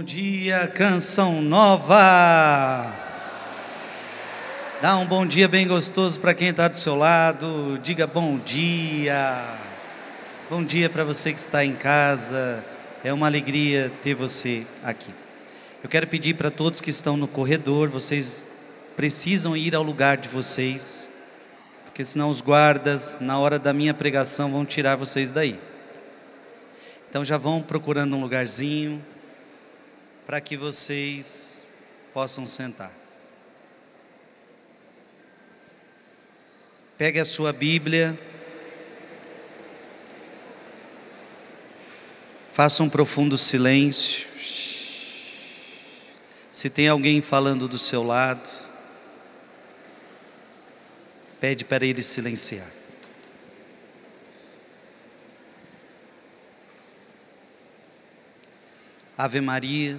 Bom dia, Canção Nova! Dá um bom dia bem gostoso para quem está do seu lado, diga bom dia! Bom dia para você que está em casa, é uma alegria ter você aqui. Eu quero pedir para todos que estão no corredor, vocês precisam ir ao lugar de vocês, porque senão os guardas, na hora da minha pregação, vão tirar vocês daí. Então já vão procurando um lugarzinho, para que vocês possam sentar. Pegue a sua Bíblia, faça um profundo silêncio. Se tem alguém falando do seu lado, pede para ele silenciar. Ave Maria,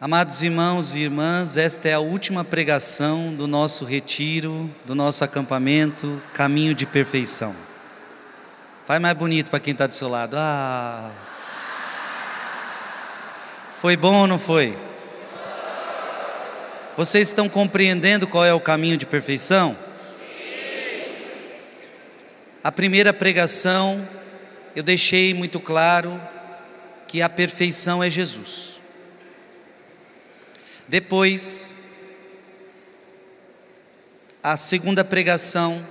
Amados irmãos e irmãs, esta é a última pregação do nosso retiro, do nosso acampamento, Caminho de Perfeição. Faz mais bonito para quem está do seu lado. Ah. Foi bom ou não foi? Vocês estão compreendendo qual é o caminho de perfeição? A primeira pregação, eu deixei muito claro que a perfeição é Jesus. Depois, a segunda pregação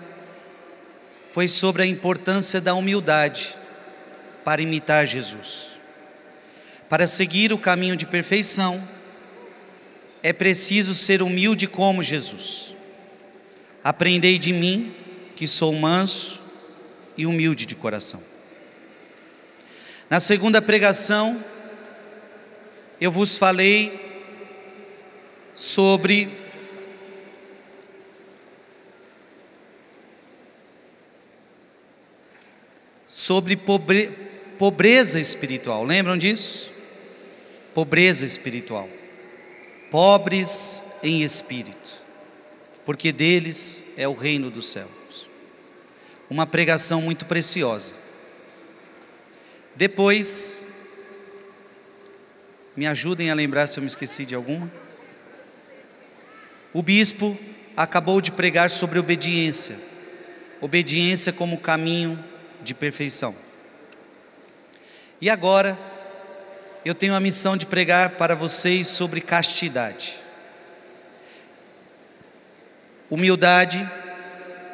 foi sobre a importância da humildade para imitar Jesus. Para seguir o caminho de perfeição, é preciso ser humilde como Jesus. Aprendei de mim, que sou manso e humilde de coração. Na segunda pregação, eu vos falei sobre pobreza espiritual. Lembram disso? Pobreza espiritual. Pobres em espírito, porque deles é o reino dos céus. Uma pregação muito preciosa. Depois, me ajudem a lembrar se eu me esqueci de alguma. O bispo acabou de pregar sobre obediência, obediência como caminho de perfeição. E agora, eu tenho a missão de pregar para vocês sobre castidade, humildade,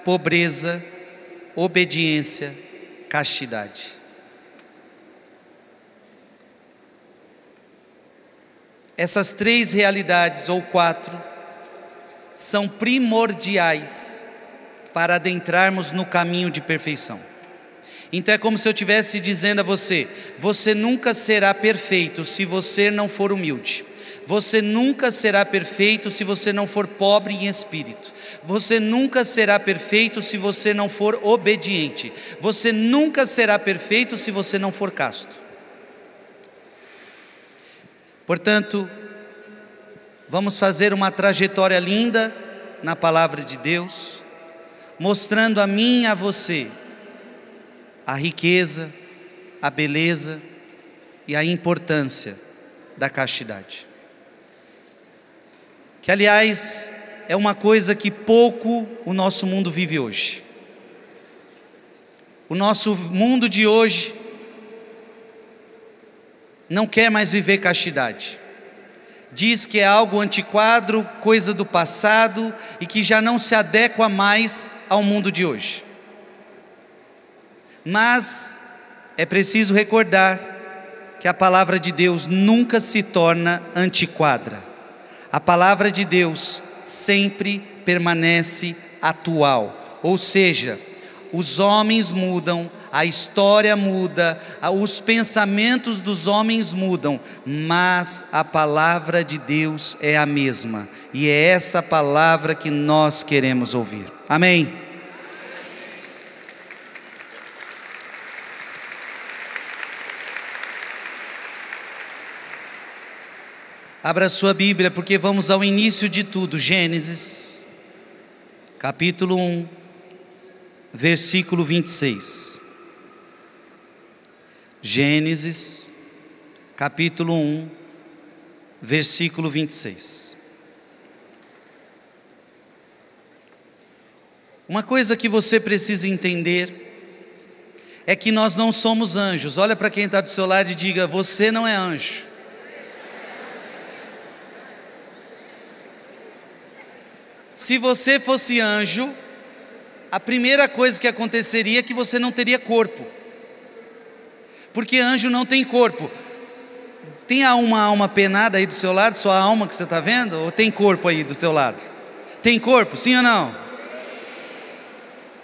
pobreza, obediência, castidade. Essas três realidades, ou quatro, são primordiais para adentrarmos no caminho de perfeição. Então é como se eu estivesse dizendo a você: você nunca será perfeito se você não for humilde. Você nunca será perfeito se você não for pobre em espírito. Você nunca será perfeito se você não for obediente. Você nunca será perfeito se você não for casto. Portanto, vamos fazer uma trajetória linda na palavra de Deus, mostrando a mim e a você a riqueza, a beleza e a importância da castidade. Que, aliás, é uma coisa que pouco o nosso mundo vive hoje. O nosso mundo de hoje não quer mais viver castidade. Diz que é algo antiquado, coisa do passado, e que já não se adequa mais ao mundo de hoje. Mas é preciso recordar que a palavra de Deus nunca se torna antiquada. A palavra de Deus sempre permanece atual. Ou seja, os homens mudam, a história muda, os pensamentos dos homens mudam, mas a palavra de Deus é a mesma. e é essa palavra que nós queremos ouvir. Amém? Abra a sua Bíblia, porque vamos ao início de tudo, Gênesis, capítulo 1, versículo 26. Gênesis, capítulo 1, versículo 26. Uma coisa que você precisa entender é que nós não somos anjos. Olha para quem está do seu lado e diga: você não é anjo. Se você fosse anjo, a primeira coisa que aconteceria é que você não teria corpo, porque anjo não tem corpo. Tem uma alma penada aí do seu lado, sua alma que você está vendo, ou tem corpo aí do teu lado? Tem corpo, sim ou não?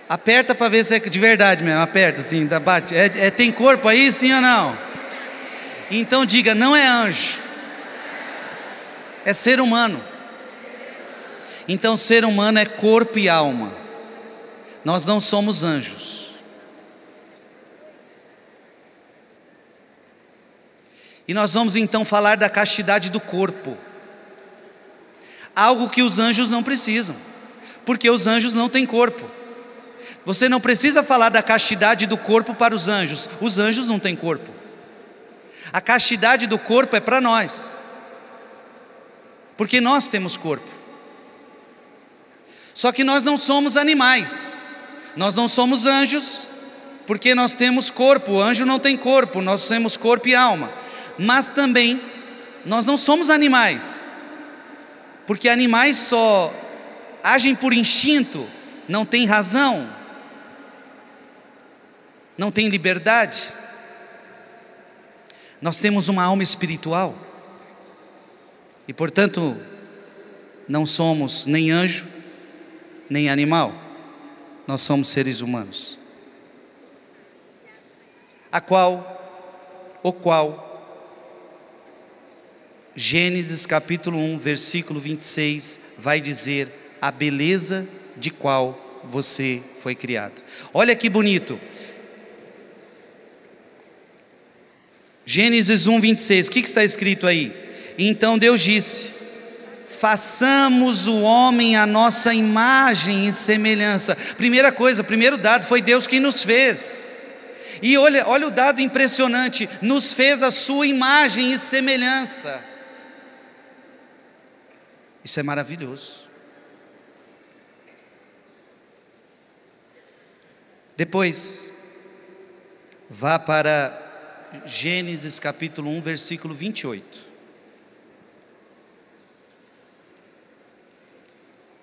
Aperta para ver se é de verdade mesmo, aperta assim, bate. Tem corpo aí, sim ou não? Então diga: não é anjo, é ser humano. Então ser humano é corpo e alma. Nós não somos anjos. E nós vamos então falar da castidade do corpo, algo que os anjos não precisam, porque os anjos não têm corpo. Você não precisa falar da castidade do corpo para os anjos não têm corpo. A castidade do corpo é para nós, porque nós temos corpo. Só que nós não somos animais, nós não somos anjos, porque nós temos corpo. O anjo não tem corpo, nós temos corpo e alma. Mas também nós não somos animais, porque animais só agem por instinto, não tem razão, não tem liberdade. Nós temos uma alma espiritual e, portanto, não somos nem anjo nem animal, nós somos seres humanos, o qual Gênesis capítulo 1, versículo 26 vai dizer a beleza de qual você foi criado. Olha que bonito, Gênesis 1, 26, o que está escrito aí? Então Deus disse: façamos o homem à nossa imagem e semelhança. Primeira coisa, primeiro dado, foi Deus quem nos fez. E olha o dado impressionante: nos fez a sua imagem e semelhança. Isso é maravilhoso. Depois, vá para Gênesis capítulo 1, versículo 28.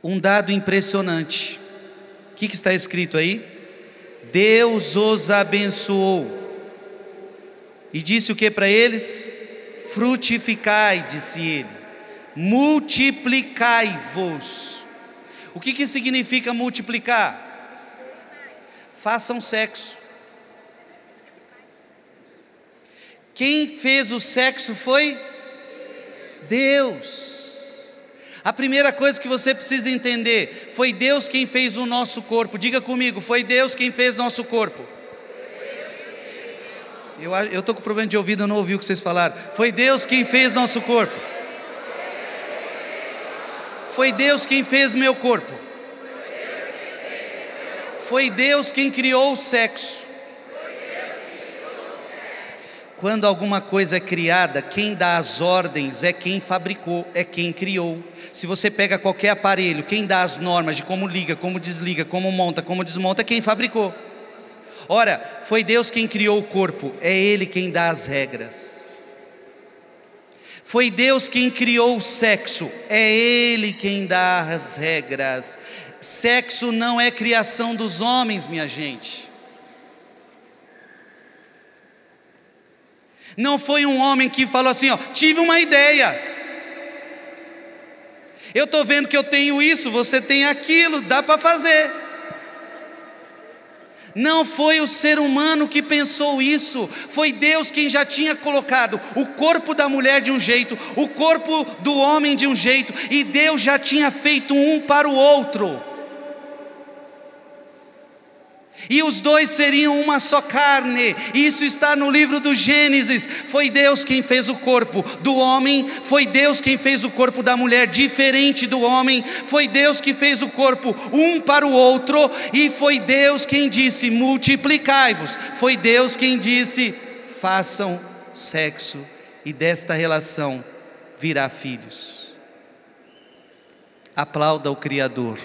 Um dado impressionante. O que está escrito aí? Deus os abençoou e disse o que para eles? Frutificai, disse ele, multiplicai-vos. O que significa multiplicar? Façam sexo. Quem fez o sexo foi Deus. A primeira coisa que você precisa entender: foi Deus quem fez o nosso corpo. Diga comigo: foi Deus quem fez nosso corpo. Eu estou com problema de ouvido, eu não ouvi o que vocês falaram. Foi Deus quem fez nosso corpo. Foi Deus quem fez meu corpo. Foi Deus quem criou o sexo. Quando alguma coisa é criada, quem dá as ordens é quem fabricou, é quem criou. Se você pega qualquer aparelho, quem dá as normas de como liga, como desliga, como monta, como desmonta, é quem fabricou. Ora, foi Deus quem criou o corpo, é Ele quem dá as regras. Foi Deus quem criou o sexo, é Ele quem dá as regras. Sexo não é criação dos homens, minha gente. Não foi um homem que falou assim: ó, tive uma ideia, eu estou vendo que eu tenho isso, você tem aquilo, dá para fazer. Não foi o ser humano que pensou isso, foi Deus quem já tinha colocado o corpo da mulher de um jeito, o corpo do homem de um jeito, e Deus já tinha feito um para o outro, e os dois seriam uma só carne. Isso está no livro do Gênesis. Foi Deus quem fez o corpo do homem, foi Deus quem fez o corpo da mulher diferente do homem, foi Deus que fez o corpo um para o outro, e foi Deus quem disse: multiplicai-vos. Foi Deus quem disse: façam sexo, e desta relação virá filhos. Aplauda o Criador.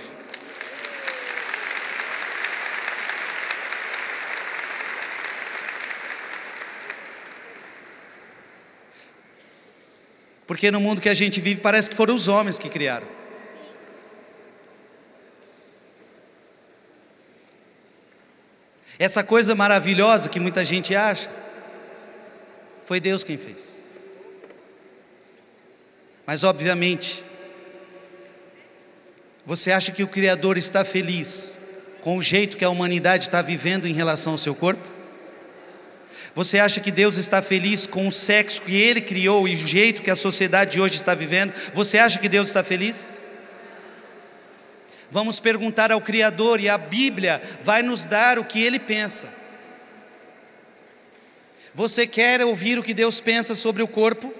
Porque no mundo que a gente vive, parece que foram os homens que criaram. Essa coisa maravilhosa que muita gente acha, foi Deus quem fez. Mas obviamente, você acha que o Criador está feliz com o jeito que a humanidade está vivendo em relação ao seu corpo? Você acha que Deus está feliz com o sexo que Ele criou e o jeito que a sociedade de hoje está vivendo? Você acha que Deus está feliz? Vamos perguntar ao Criador, e a Bíblia vai nos dar o que Ele pensa. Você quer ouvir o que Deus pensa sobre o corpo?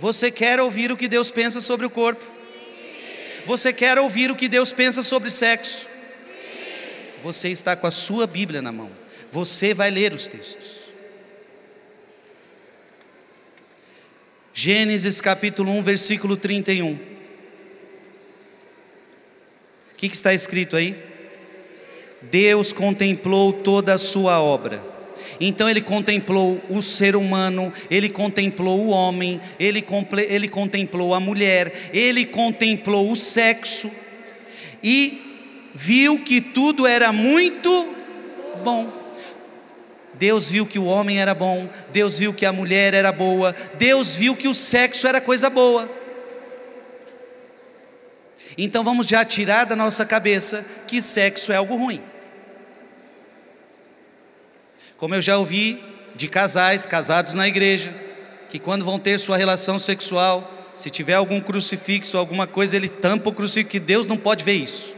Você quer ouvir o que Deus pensa sobre o corpo? Você quer ouvir o que Deus pensa sobre sexo? Você está com a sua Bíblia na mão. Você vai ler os textos. Gênesis capítulo 1, versículo 31. O que está escrito aí? Deus contemplou toda a sua obra. Então Ele contemplou o ser humano, Ele contemplou o homem, Ele contemplou a mulher, Ele contemplou o sexo, e viu que tudo era muito bom. Deus viu que o homem era bom, Deus viu que a mulher era boa, Deus viu que o sexo era coisa boa. Então vamos já tirar da nossa cabeça que sexo é algo ruim. Como eu já ouvi de casais, casados na igreja, que quando vão ter sua relação sexual, se tiver algum crucifixo, alguma coisa, ele tampa o crucifixo, que Deus não pode ver isso,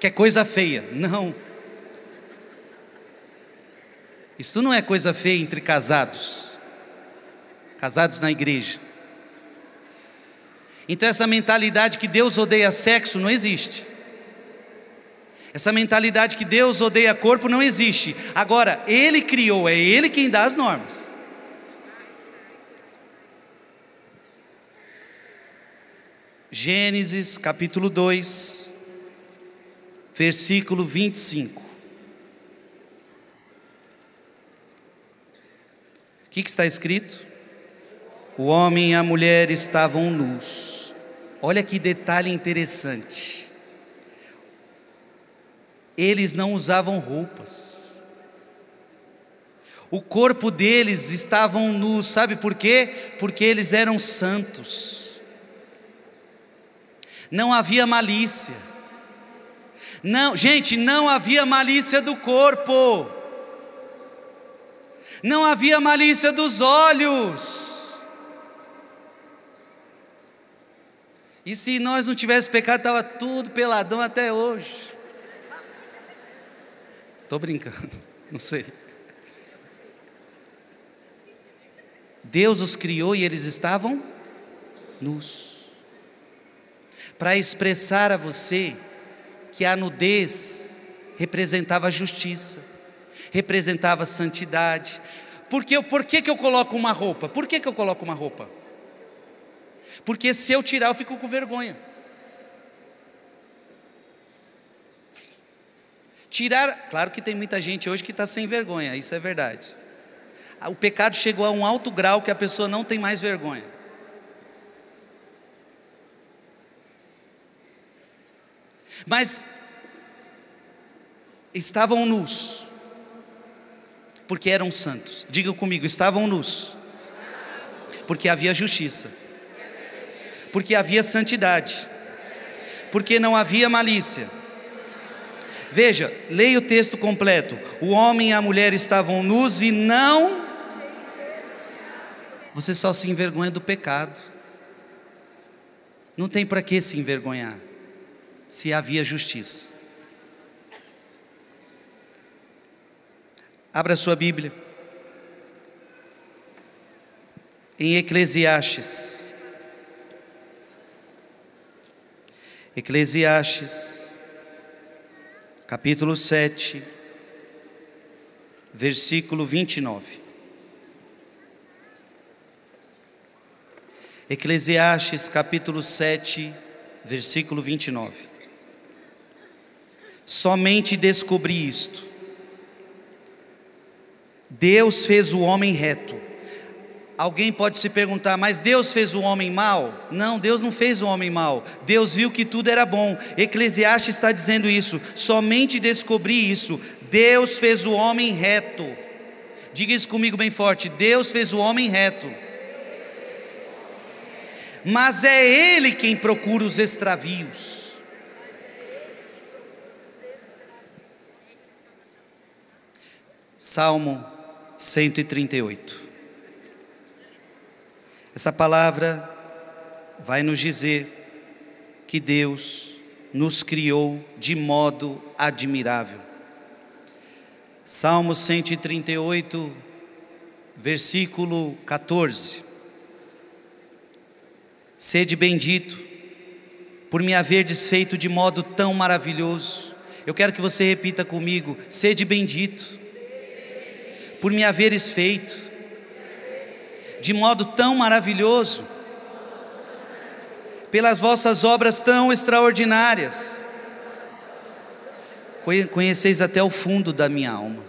que é coisa feia. Não. Isso não é coisa feia entre casados, casados na igreja. Então essa mentalidade que Deus odeia sexo não existe. Essa mentalidade que Deus odeia corpo não existe. Agora, Ele criou, é Ele quem dá as normas. Gênesis capítulo 2, versículo 25. O que está escrito? O homem e a mulher estavam nus. Olha que detalhe interessante. Eles não usavam roupas. O corpo deles estavam nus. Sabe por quê? Porque eles eram santos. Não havia malícia. Não, gente, não havia malícia do corpo. Não havia malícia dos olhos. E se nós não tivéssemos pecado, estava tudo peladão até hoje. Estou brincando, não sei. Deus os criou e eles estavam nus. Para expressar a você que a nudez representava a justiça, representava a santidade. Por que eu coloco uma roupa? Por que eu coloco uma roupa? Porque se eu tirar, eu fico com vergonha. Tirar, claro que tem muita gente hoje que está sem vergonha, isso é verdade. O pecado chegou a um alto grau que a pessoa não tem mais vergonha. Mas estavam nus, porque eram santos. Diga comigo: estavam nus, porque havia justiça, porque havia santidade, porque não havia malícia. Veja, leia o texto completo. O homem e a mulher estavam nus e não... Você só se envergonha do pecado. Não tem para que se envergonhar, se havia justiça. Abra sua Bíblia em Eclesiastes. Eclesiastes, capítulo 7, versículo 29. Eclesiastes, capítulo 7, versículo 29. Somente descobri isto: Deus fez o homem reto. Alguém pode se perguntar, mas Deus fez o homem mal? Não, Deus não fez o homem mal. Deus viu que tudo era bom. Eclesiastes está dizendo isso. Somente descobri isso: Deus fez o homem reto. Diga isso comigo bem forte: Deus fez o homem reto. Mas é Ele quem procura os extravios. Salmo 138. Essa palavra vai nos dizer que Deus nos criou de modo admirável. Salmo 138, versículo 14. Sede bendito por me haverdes feito de modo tão maravilhoso. Eu quero que você repita comigo: sede bendito por me haveres feito de modo tão maravilhoso, pelas vossas obras tão extraordinárias. Conheceis até o fundo da minha alma.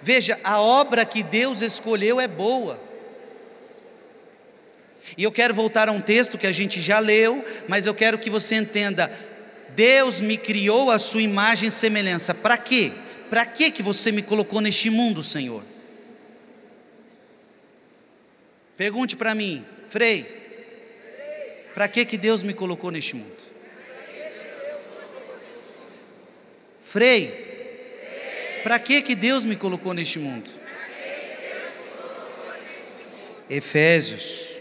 Veja, a obra que Deus escolheu é boa. E eu quero voltar a um texto que a gente já leu, mas eu quero que você entenda: Deus me criou à sua imagem e semelhança. Para quê? Para quê que você me colocou neste mundo, Senhor? Pergunte para mim, Frei, para quê que Deus me colocou neste mundo? Frei, para quê que Deus me colocou neste mundo? Efésios,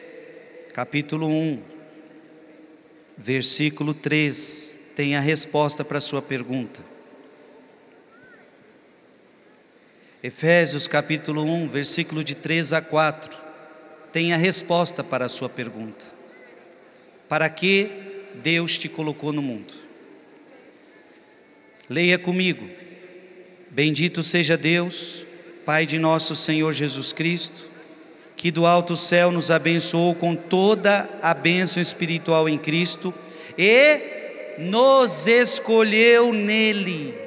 capítulo 1, versículo 3, tem a resposta para a sua pergunta. Efésios, capítulo 1, versículo de 3 a 4, tem a resposta para a sua pergunta. Para que Deus te colocou no mundo? Leia comigo: bendito seja Deus, Pai de nosso Senhor Jesus Cristo, que do alto céu nos abençoou com toda a bênção espiritual em Cristo, e nos escolheu nele,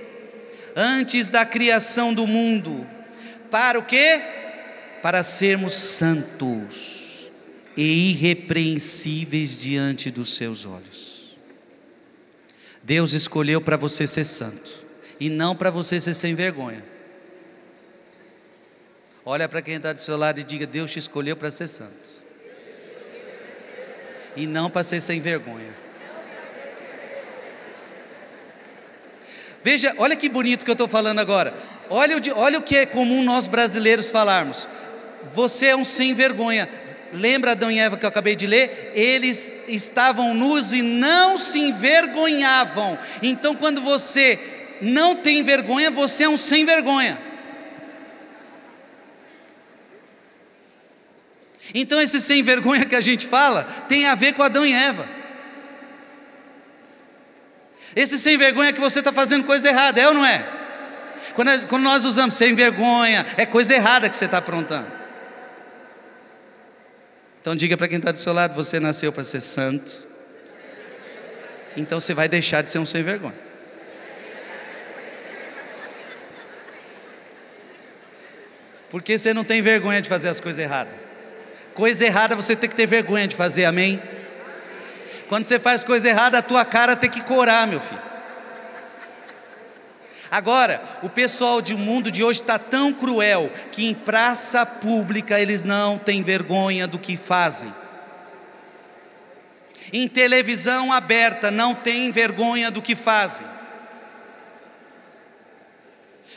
antes da criação do mundo, para o quê? Para sermos santos e irrepreensíveis diante dos seus olhos. Deus escolheu para você ser santo, e não para você ser sem vergonha. Olha para quem está do seu lado e diga: Deus te escolheu para ser santo, e não para ser sem vergonha. Veja, olha que bonito que eu estou falando agora. Olha o que é comum nós brasileiros falarmos: você é um sem vergonha. Lembra Adão e Eva que eu acabei de ler? Eles estavam nus e não se envergonhavam. Então, quando você não tem vergonha, você é um sem vergonha. Então esse sem vergonha que a gente fala tem a ver com Adão e Eva. Esse sem vergonha é que você está fazendo coisa errada, é ou não é? Quando nós usamos sem vergonha, é coisa errada que você está aprontando. Então diga para quem está do seu lado: você nasceu para ser santo, então você vai deixar de ser um sem vergonha. Porque você não tem vergonha de fazer as coisas erradas. Coisa errada você tem que ter vergonha de fazer, amém? Quando você faz coisa errada, a tua cara tem que corar, meu filho. Agora, o pessoal do mundo de hoje está tão cruel que em praça pública eles não têm vergonha do que fazem. em televisão aberta, não têm vergonha do que fazem,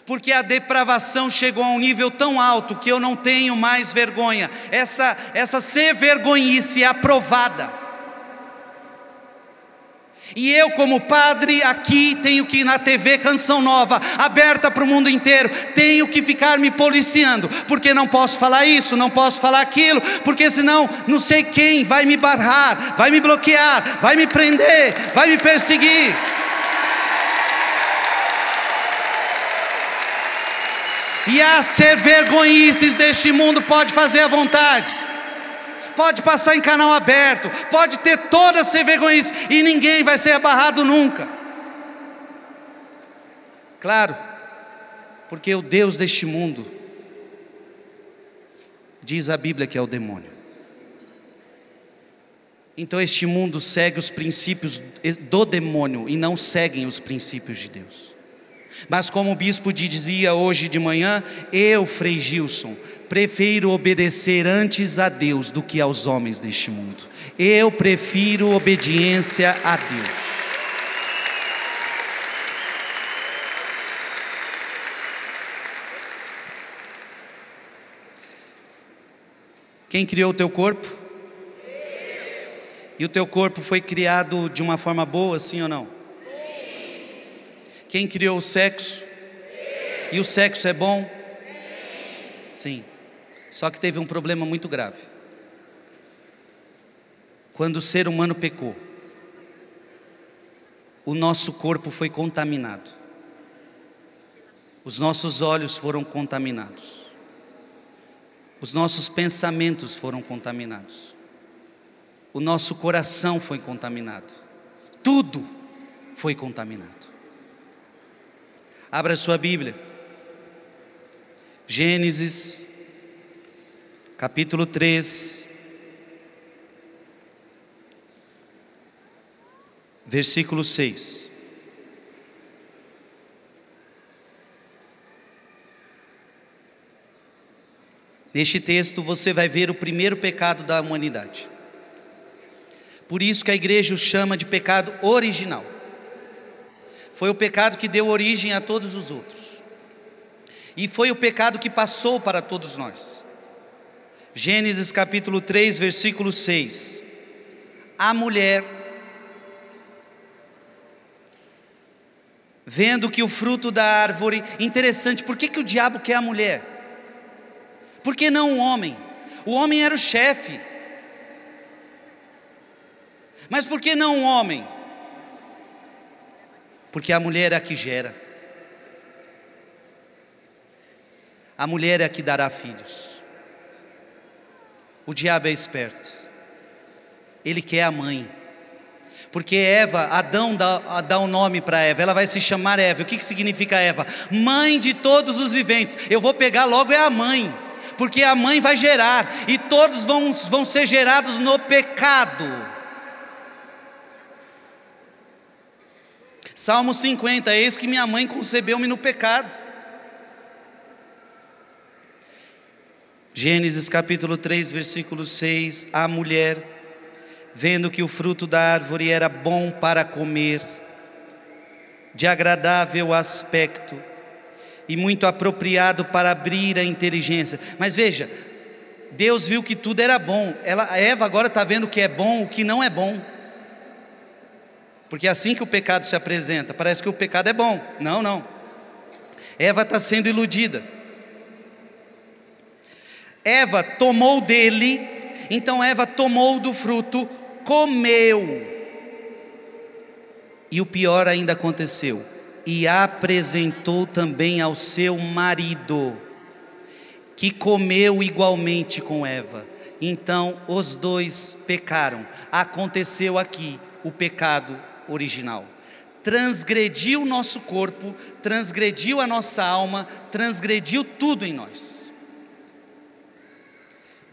porque a depravação chegou a um nível tão alto que eu não tenho mais vergonha. Essa ser vergonhice é aprovada, e eu, como padre, aqui tenho que ir na TV Canção Nova, aberta para o mundo inteiro, tenho que ficar me policiando, porque não posso falar isso, não posso falar aquilo, porque senão não sei quem vai me barrar, vai me bloquear, vai me prender, vai me perseguir. E as ser vergonhices deste mundo pode fazer à vontade, pode passar em canal aberto, pode ter toda a ser vergonhice, e ninguém vai ser abarrado nunca. Claro, porque o Deus deste mundo, diz a Bíblia, que é o demônio. Então este mundo segue os princípios do demônio e não seguem os princípios de Deus. Mas como o bispo dizia hoje de manhã, eu, Frei Gilson, prefiro obedecer antes a Deus do que aos homens deste mundo. Eu prefiro obediência a Deus. Quem criou o teu corpo? E o teu corpo foi criado de uma forma boa, sim ou não? Quem criou o sexo? Sim. E o sexo é bom? Sim. Sim. Só que teve um problema muito grave. Quando o ser humano pecou, o nosso corpo foi contaminado. Os nossos olhos foram contaminados. Os nossos pensamentos foram contaminados. O nosso coração foi contaminado. Tudo foi contaminado. Abra sua Bíblia, Gênesis, capítulo 3, versículo 6. Neste texto você vai ver o primeiro pecado da humanidade. Por isso que a igreja o chama de pecado original. Foi o pecado que deu origem a todos os outros. E foi o pecado que passou para todos nós. Gênesis capítulo 3, versículo 6. A mulher, vendo que o fruto da árvore... Interessante, por que o diabo quer a mulher? Por que não o homem? O homem era o chefe. Mas por que não o homem? Porque a mulher é a que gera, a mulher é a que dará filhos. O diabo é esperto, ele quer a mãe, porque Eva, Adão dá um nome para Eva, ela vai se chamar Eva. O que significa Eva? Mãe de todos os viventes. Eu vou pegar logo é a mãe, porque a mãe vai gerar, e todos vão ser gerados no pecado. Salmo 50, eis que minha mãe concebeu-me no pecado. Gênesis capítulo 3, versículo 6, a mulher, vendo que o fruto da árvore era bom para comer, de agradável aspecto, e muito apropriado para abrir a inteligência. Mas veja, Deus viu que tudo era bom. Eva agora está vendo o que é bom, o que não é bom. Porque assim que o pecado se apresenta, parece que o pecado é bom. Não, não. Eva está sendo iludida. Eva tomou dele, então Eva tomou do fruto, comeu. E o pior ainda aconteceu. E apresentou também ao seu marido, que comeu igualmente com Eva. Então os dois pecaram. Aconteceu aqui o pecado original. Transgrediu o nosso corpo, transgrediu a nossa alma, transgrediu tudo em nós.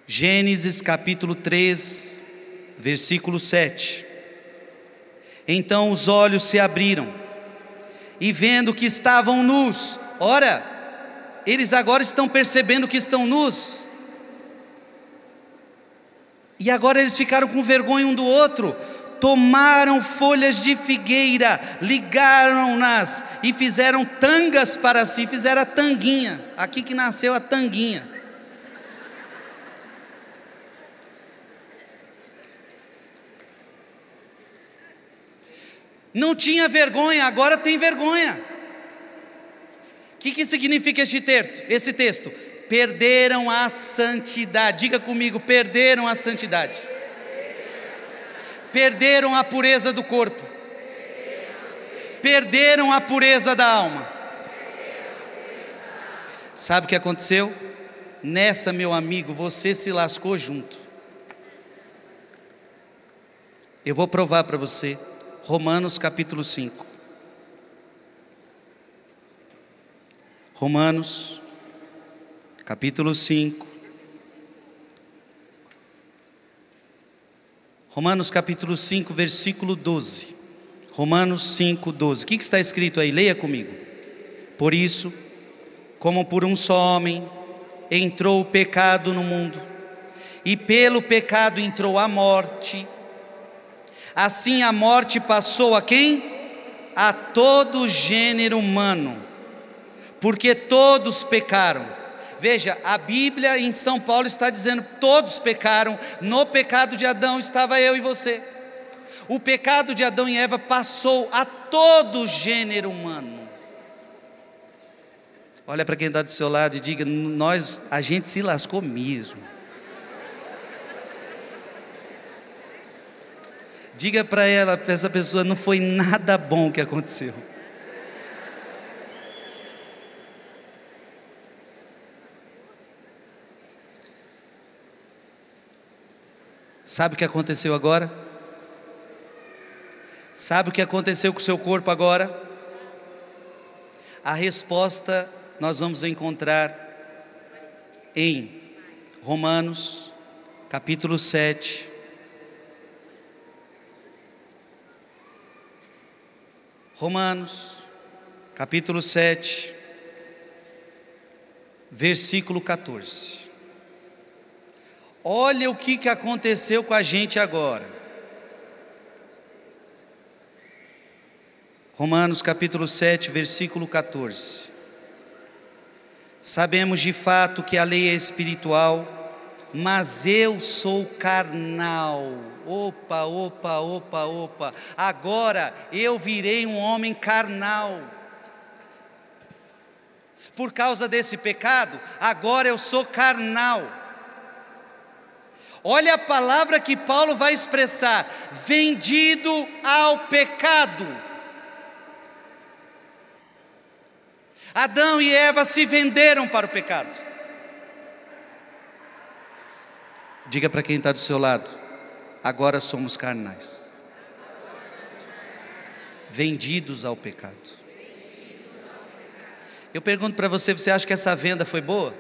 Gênesis capítulo 3, versículo 7. Então os olhos se abriram, e vendo que estavam nus. Ora, eles agora estão percebendo que estão nus. E agora eles ficaram com vergonha um do outro. tomaram folhas de figueira, ligaram-nas e fizeram tangas para si, fizeram a tanguinha, aqui que nasceu a tanguinha. Não tinha vergonha, agora tem vergonha. O que significa esse texto? Perderam a santidade. Diga comigo, perderam a santidade. Perderam a pureza do corpo. Perderam a pureza da alma. Sabe o que aconteceu? Nessa, meu amigo, você se lascou junto. Eu vou provar para você. Romanos capítulo 5. Romanos capítulo 5. Romanos capítulo 5, versículo 12. Romanos 5, 12. O que está escrito aí? Leia comigo. Por isso, como por um só homem entrou o pecado no mundo, e pelo pecado entrou a morte. Assim a morte passou a quem? A todo gênero humano, porque todos pecaram. Veja, a Bíblia em São Paulo está dizendo: todos pecaram, no pecado de Adão estava eu e você. O pecado de Adão e Eva passou a todo gênero humano. Olha para quem está do seu lado e diga: nós, a gente se lascou mesmo. Diga para ela, para essa pessoa, não foi nada bom que aconteceu. Sabe o que aconteceu agora? Sabe o que aconteceu com o seu corpo agora? A resposta nós vamos encontrar em Romanos, capítulo 7. Romanos, capítulo 7, versículo 14. Olha o que aconteceu com a gente agora. Romanos, capítulo 7, versículo 14. Sabemos de fato que a lei é espiritual, mas eu sou carnal. Opa, opa, opa, opa. Agora eu virei um homem carnal. Por causa desse pecado, agora eu sou carnal. Olha a palavra que Paulo vai expressar: vendido ao pecado. Adão e Eva se venderam para o pecado. Diga para quem está do seu lado: agora somos carnais, vendidos ao pecado. Eu pergunto para você, você acha que essa venda foi boa?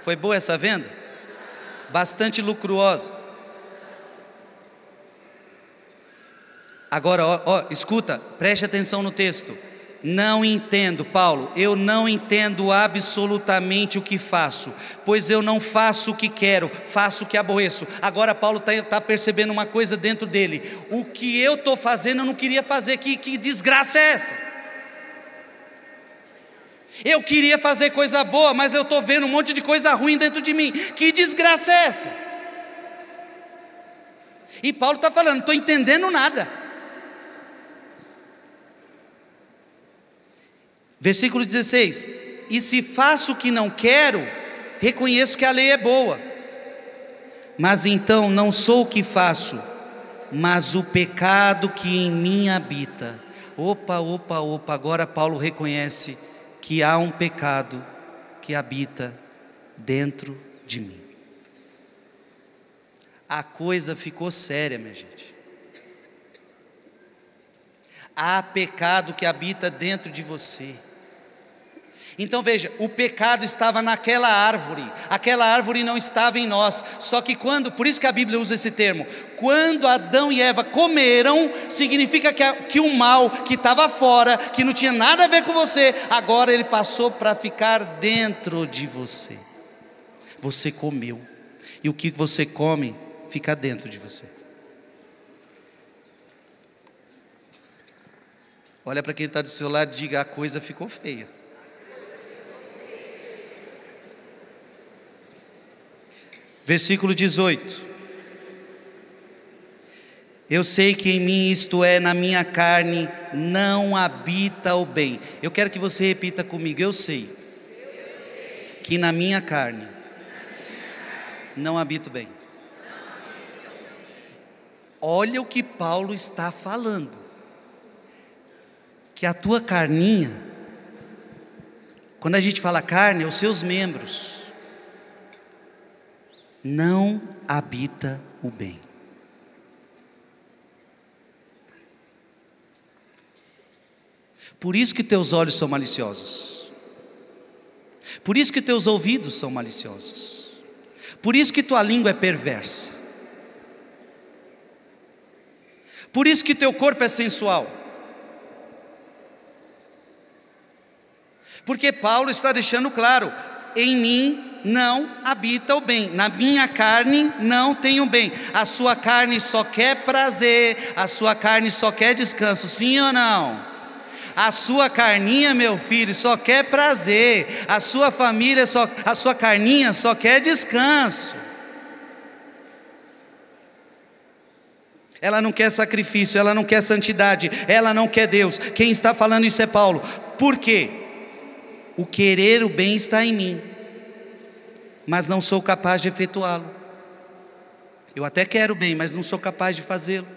Foi boa essa venda? Bastante lucruosa. Agora, ó, escuta, preste atenção no texto. Não entendo, Paulo, eu não entendo absolutamente o que faço, pois eu não faço o que quero, faço o que aborreço. Agora Paulo está percebendo uma coisa dentro dele: o que eu estou fazendo eu não queria fazer, que desgraça é essa? Eu queria fazer coisa boa, mas eu estou vendo um monte de coisa ruim dentro de mim, que desgraça é essa? E Paulo está falando: não estou entendendo nada. Versículo 16: e se faço o que não quero, reconheço que a lei é boa, mas então não sou o que faço, mas o pecado que em mim habita. Opa, opa, opa, agora Paulo reconhece que há um pecado que habita dentro de mim. A coisa ficou séria, minha gente. Há pecado que habita dentro de você. Então veja, o pecado estava naquela árvore, aquela árvore não estava em nós. Só que quando, por isso que a Bíblia usa esse termo, quando Adão e Eva comeram, significa que o mal que estava fora, que não tinha nada a ver com você, agora ele passou para ficar dentro de você. Você comeu, e o que você come fica dentro de você. Olha para quem está do seu lado e diga: a coisa ficou feia. Versículo 18. Eu sei que em mim, isto é, na minha carne, não habita o bem. Eu quero que você repita comigo: eu sei que na minha carne não habita o bem. Olha o que Paulo está falando. Que a tua carninha, quando a gente fala carne, é os seus membros, não habita o bem. Por isso que teus olhos são maliciosos, por isso que teus ouvidos são maliciosos, por isso que tua língua é perversa, por isso que teu corpo é sensual. Porque Paulo está deixando claro: em mim não habita o bem, na minha carne não tem o bem. A sua carne só quer prazer, a sua carne só quer descanso, sim ou não? A sua carninha, meu filho, só quer prazer, a sua família, a sua carninha só quer descanso. Ela não quer sacrifício, ela não quer santidade, ela não quer Deus. Quem está falando isso é Paulo. Por quê? O querer o bem está em mim, mas não sou capaz de efetuá-lo. Eu até quero o bem, mas não sou capaz de fazê-lo.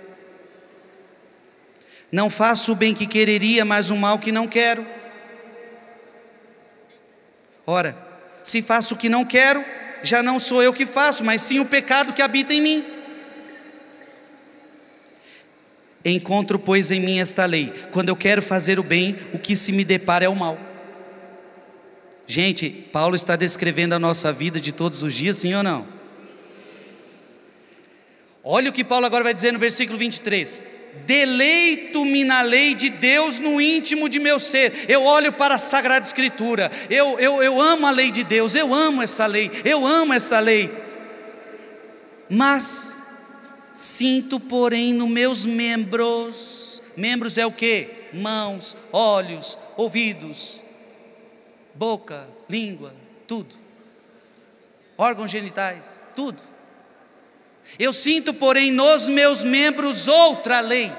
Não faço o bem que quereria, mas o mal que não quero. Ora, se faço o que não quero, já não sou eu que faço, mas sim o pecado que habita em mim. Encontro, pois, em mim esta lei: quando eu quero fazer o bem, o que se me depara é o mal. Gente, Paulo está descrevendo a nossa vida de todos os dias, sim ou não? Olha o que Paulo agora vai dizer no versículo 23. Deleito-me na lei de Deus no íntimo de meu ser. Eu olho para a Sagrada Escritura. Eu amo a lei de Deus, eu amo essa lei, eu amo essa lei. Mas sinto, porém, nos meus membros. Membros é o quê? Mãos, olhos, ouvidos, boca, língua, tudo, órgãos genitais, tudo. Eu sinto, porém, nos meus membros outra lei.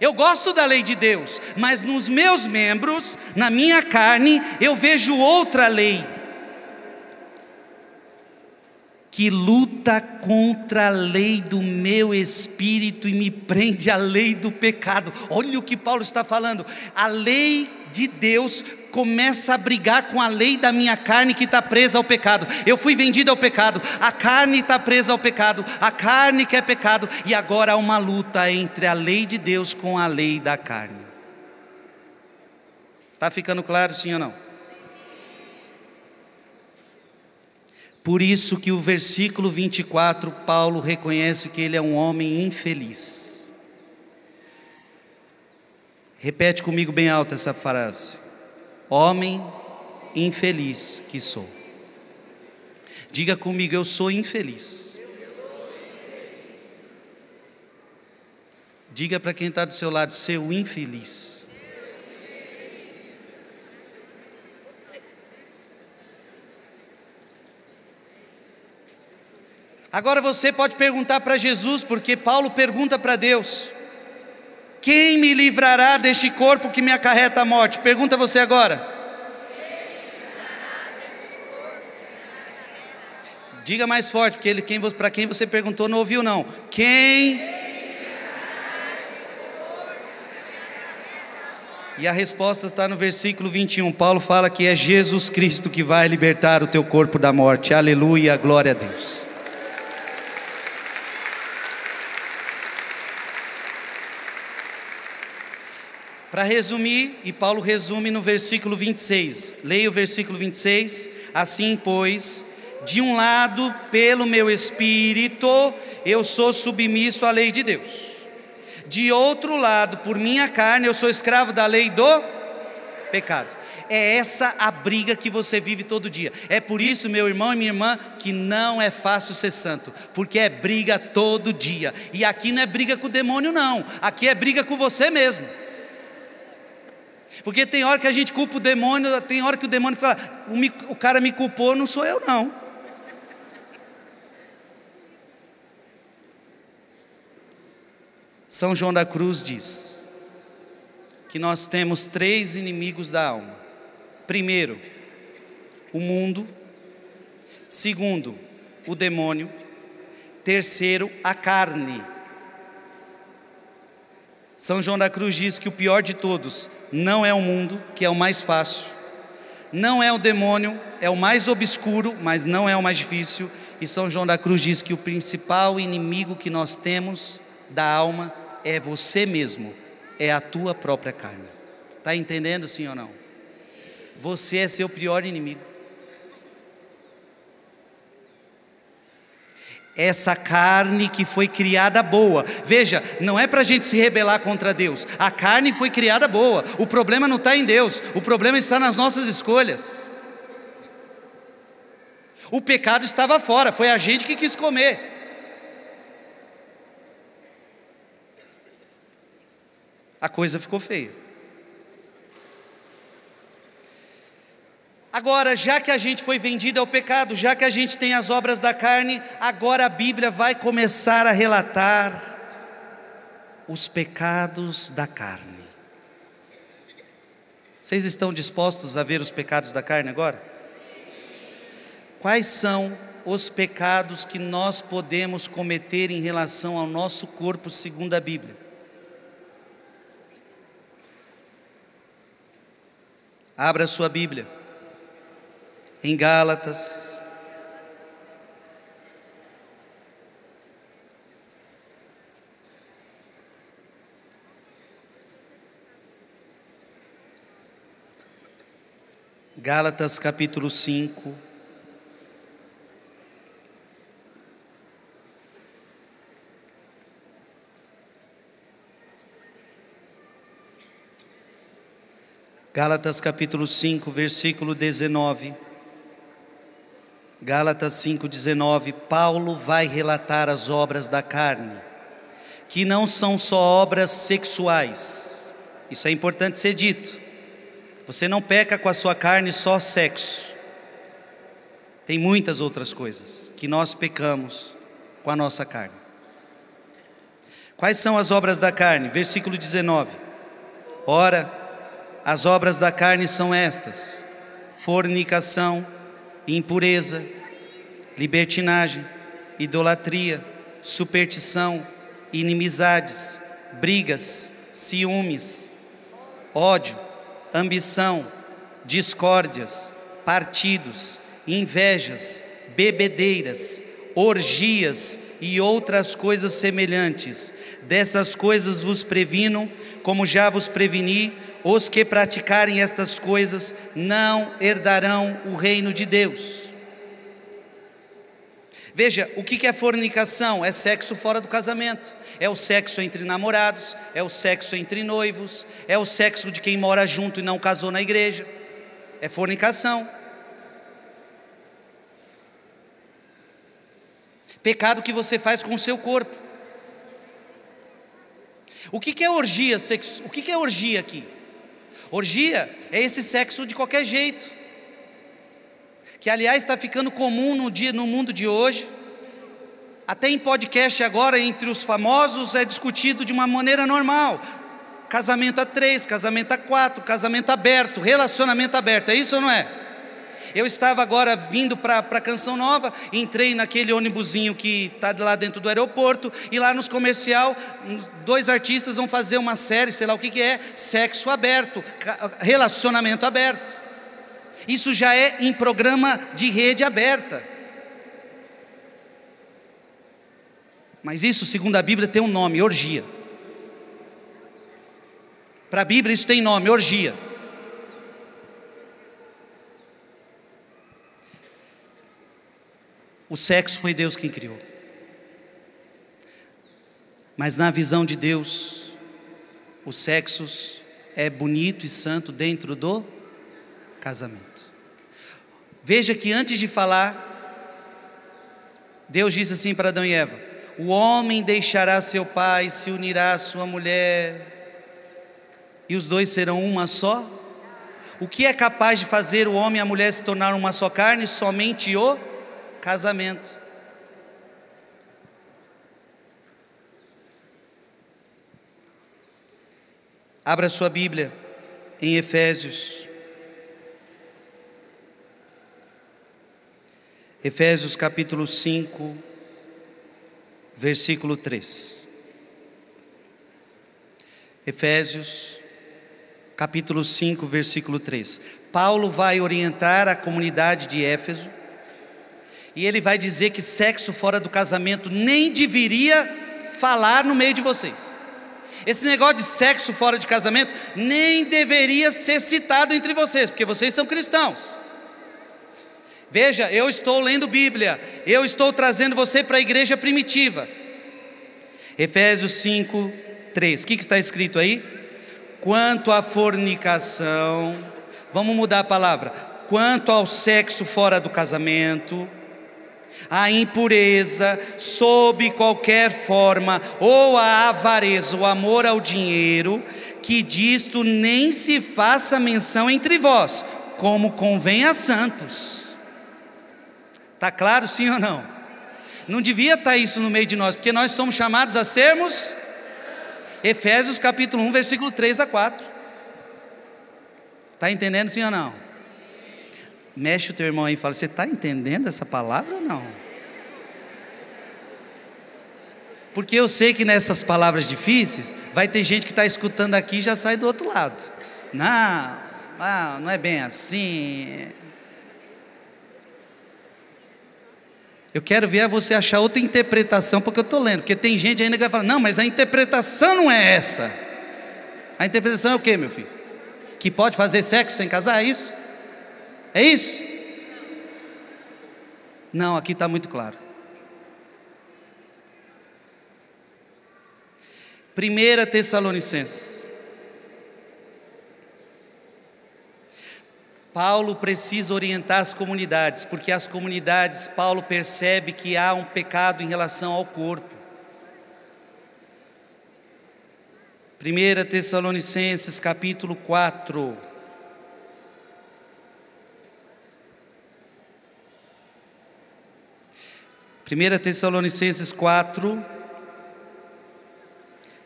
Eu gosto da lei de Deus, mas nos meus membros, na minha carne, eu vejo outra lei, que luta contra a lei do meu espírito e me prende à lei do pecado. Olha o que Paulo está falando. A lei de Deus começa a brigar com a lei da minha carne, que está presa ao pecado. Eu fui vendido ao pecado, a carne está presa ao pecado, a carne quer pecado, e agora há uma luta entre a lei de Deus com a lei da carne. Está ficando claro, sim ou não? Por isso que o versículo 24, Paulo reconhece que ele é um homem infeliz. Repete comigo bem alto essa frase: homem infeliz que sou. Diga comigo: eu sou infeliz. Diga para quem está do seu lado: seu infeliz. Agora você pode perguntar para Jesus, porque Paulo pergunta para Deus: quem me livrará deste corpo que me acarreta a morte? Pergunta você agora. Diga mais forte, porque para quem você perguntou não ouviu não. Quem? E a resposta está no versículo 21. Paulo fala que é Jesus Cristo que vai libertar o teu corpo da morte. Aleluia, glória a Deus. Para resumir, e Paulo resume no versículo 26, leia o versículo 26, assim pois, de um lado, pelo meu espírito, eu sou submisso à lei de Deus, de outro lado, por minha carne, eu sou escravo da lei do pecado. É essa a briga que você vive todo dia. É por isso, meu irmão e minha irmã, que não é fácil ser santo, porque é briga todo dia. E aqui não é briga com o demônio não, aqui é briga com você mesmo. Porque tem hora que a gente culpa o demônio, tem hora que o demônio fala, o cara me culpou, não sou eu não. São João da Cruz diz que nós temos três inimigos da alma: primeiro, o mundo; segundo, o demônio; terceiro, a carne. São João da Cruz diz que o pior de todos não é o mundo, que é o mais fácil, não é o demônio, é o mais obscuro, mas não é o mais difícil. E São João da Cruz diz que o principal inimigo que nós temos da alma é você mesmo, é a tua própria carne. Está entendendo, sim ou não? Você é seu pior inimigo. Essa carne que foi criada boa. Veja, não é para a gente se rebelar contra Deus. A carne foi criada boa. O problema não está em Deus. O problema está nas nossas escolhas. O pecado estava fora, foi a gente que quis comer. A coisa ficou feia. Agora, já que a gente foi vendido ao pecado, já que a gente tem as obras da carne, agora a Bíblia vai começar a relatar os pecados da carne. Vocês estão dispostos a ver os pecados da carne agora? Quais são os pecados que nós podemos cometer em relação ao nosso corpo segundo a Bíblia? Abra sua Bíblia em Gálatas, Gálatas capítulo 5, Gálatas capítulo 5, versículo 19, Gálatas 5, 19, Paulo vai relatar as obras da carne, que não são só obras sexuais. Isso é importante ser dito, você não peca com a sua carne só sexo, tem muitas outras coisas que nós pecamos com a nossa carne. Quais são as obras da carne? Versículo 19, ora, as obras da carne são estas: fornicação, impureza, libertinagem, idolatria, superstição, inimizades, brigas, ciúmes, ódio, ambição, discórdias, partidos, invejas, bebedeiras, orgias e outras coisas semelhantes. Dessas coisas vos previno, como já vos preveni. Os que praticarem estas coisas não herdarão o reino de Deus. Veja, o que é fornicação? É sexo fora do casamento, é o sexo entre namorados, é o sexo entre noivos, é o sexo de quem mora junto e não casou na igreja, é fornicação. Pecado que você faz com o seu corpo. O que é orgia? O que é orgia aqui? Orgia é esse sexo de qualquer jeito, que aliás está ficando comum no mundo de hoje, até em podcast agora entre os famosos é discutido de uma maneira normal, casamento a 3, casamento a 4, casamento aberto, relacionamento aberto, é isso ou não é? Eu estava agora vindo para a Canção Nova, entrei naquele ônibusinho que está lá dentro do aeroporto, e lá nos comercial, dois artistas vão fazer uma série, sei lá o que é, sexo aberto, relacionamento aberto. Isso já é em programa de rede aberta. Mas isso, segundo a Bíblia, tem um nome, orgia. Para a Bíblia isso tem nome, orgia. O sexo foi Deus quem criou, mas na visão de Deus, o sexo é bonito e santo dentro do casamento. Veja que antes de falar, Deus diz assim para Adão e Eva: o homem deixará seu pai, se unirá à sua mulher, e os dois serão uma só. O que é capaz de fazer o homem e a mulher se tornar uma só carne? Somente o casamento. Abra sua Bíblia em Efésios. Efésios capítulo 5, versículo 3. Efésios capítulo 5, versículo 3. Paulo vai orientar a comunidade de Éfeso, e ele vai dizer que sexo fora do casamento nem deveria falar no meio de vocês. Esse negócio de sexo fora de casamento nem deveria ser citado entre vocês, porque vocês são cristãos. Veja, eu estou lendo Bíblia, eu estou trazendo você para a igreja primitiva. Efésios 5, 3, o que está escrito aí? Quanto à fornicação, vamos mudar a palavra, quanto ao sexo fora do casamento, a impureza, sob qualquer forma, ou a avareza, o amor ao dinheiro, que disto nem se faça menção entre vós, como convém a santos. Está claro, sim ou não? Não devia estar isso no meio de nós, porque nós somos chamados a sermos. Efésios capítulo 1, versículo 3 a 4. Está entendendo, sim ou não? Mexe o teu irmão aí e fala: você está entendendo essa palavra ou não? Porque eu sei que nessas palavras difíceis vai ter gente que está escutando aqui e já sai do outro lado. Não é bem assim. Eu quero ver você achar outra interpretação, porque eu estou lendo, porque tem gente ainda que vai falar: não, mas a interpretação não é essa. A interpretação é o que, meu filho? Que pode fazer sexo sem casar, é isso? É isso? Não, aqui está muito claro. 1 Tessalonicenses. Paulo precisa orientar as comunidades, porque as comunidades, Paulo percebe que há um pecado em relação ao corpo. 1 Tessalonicenses capítulo 4.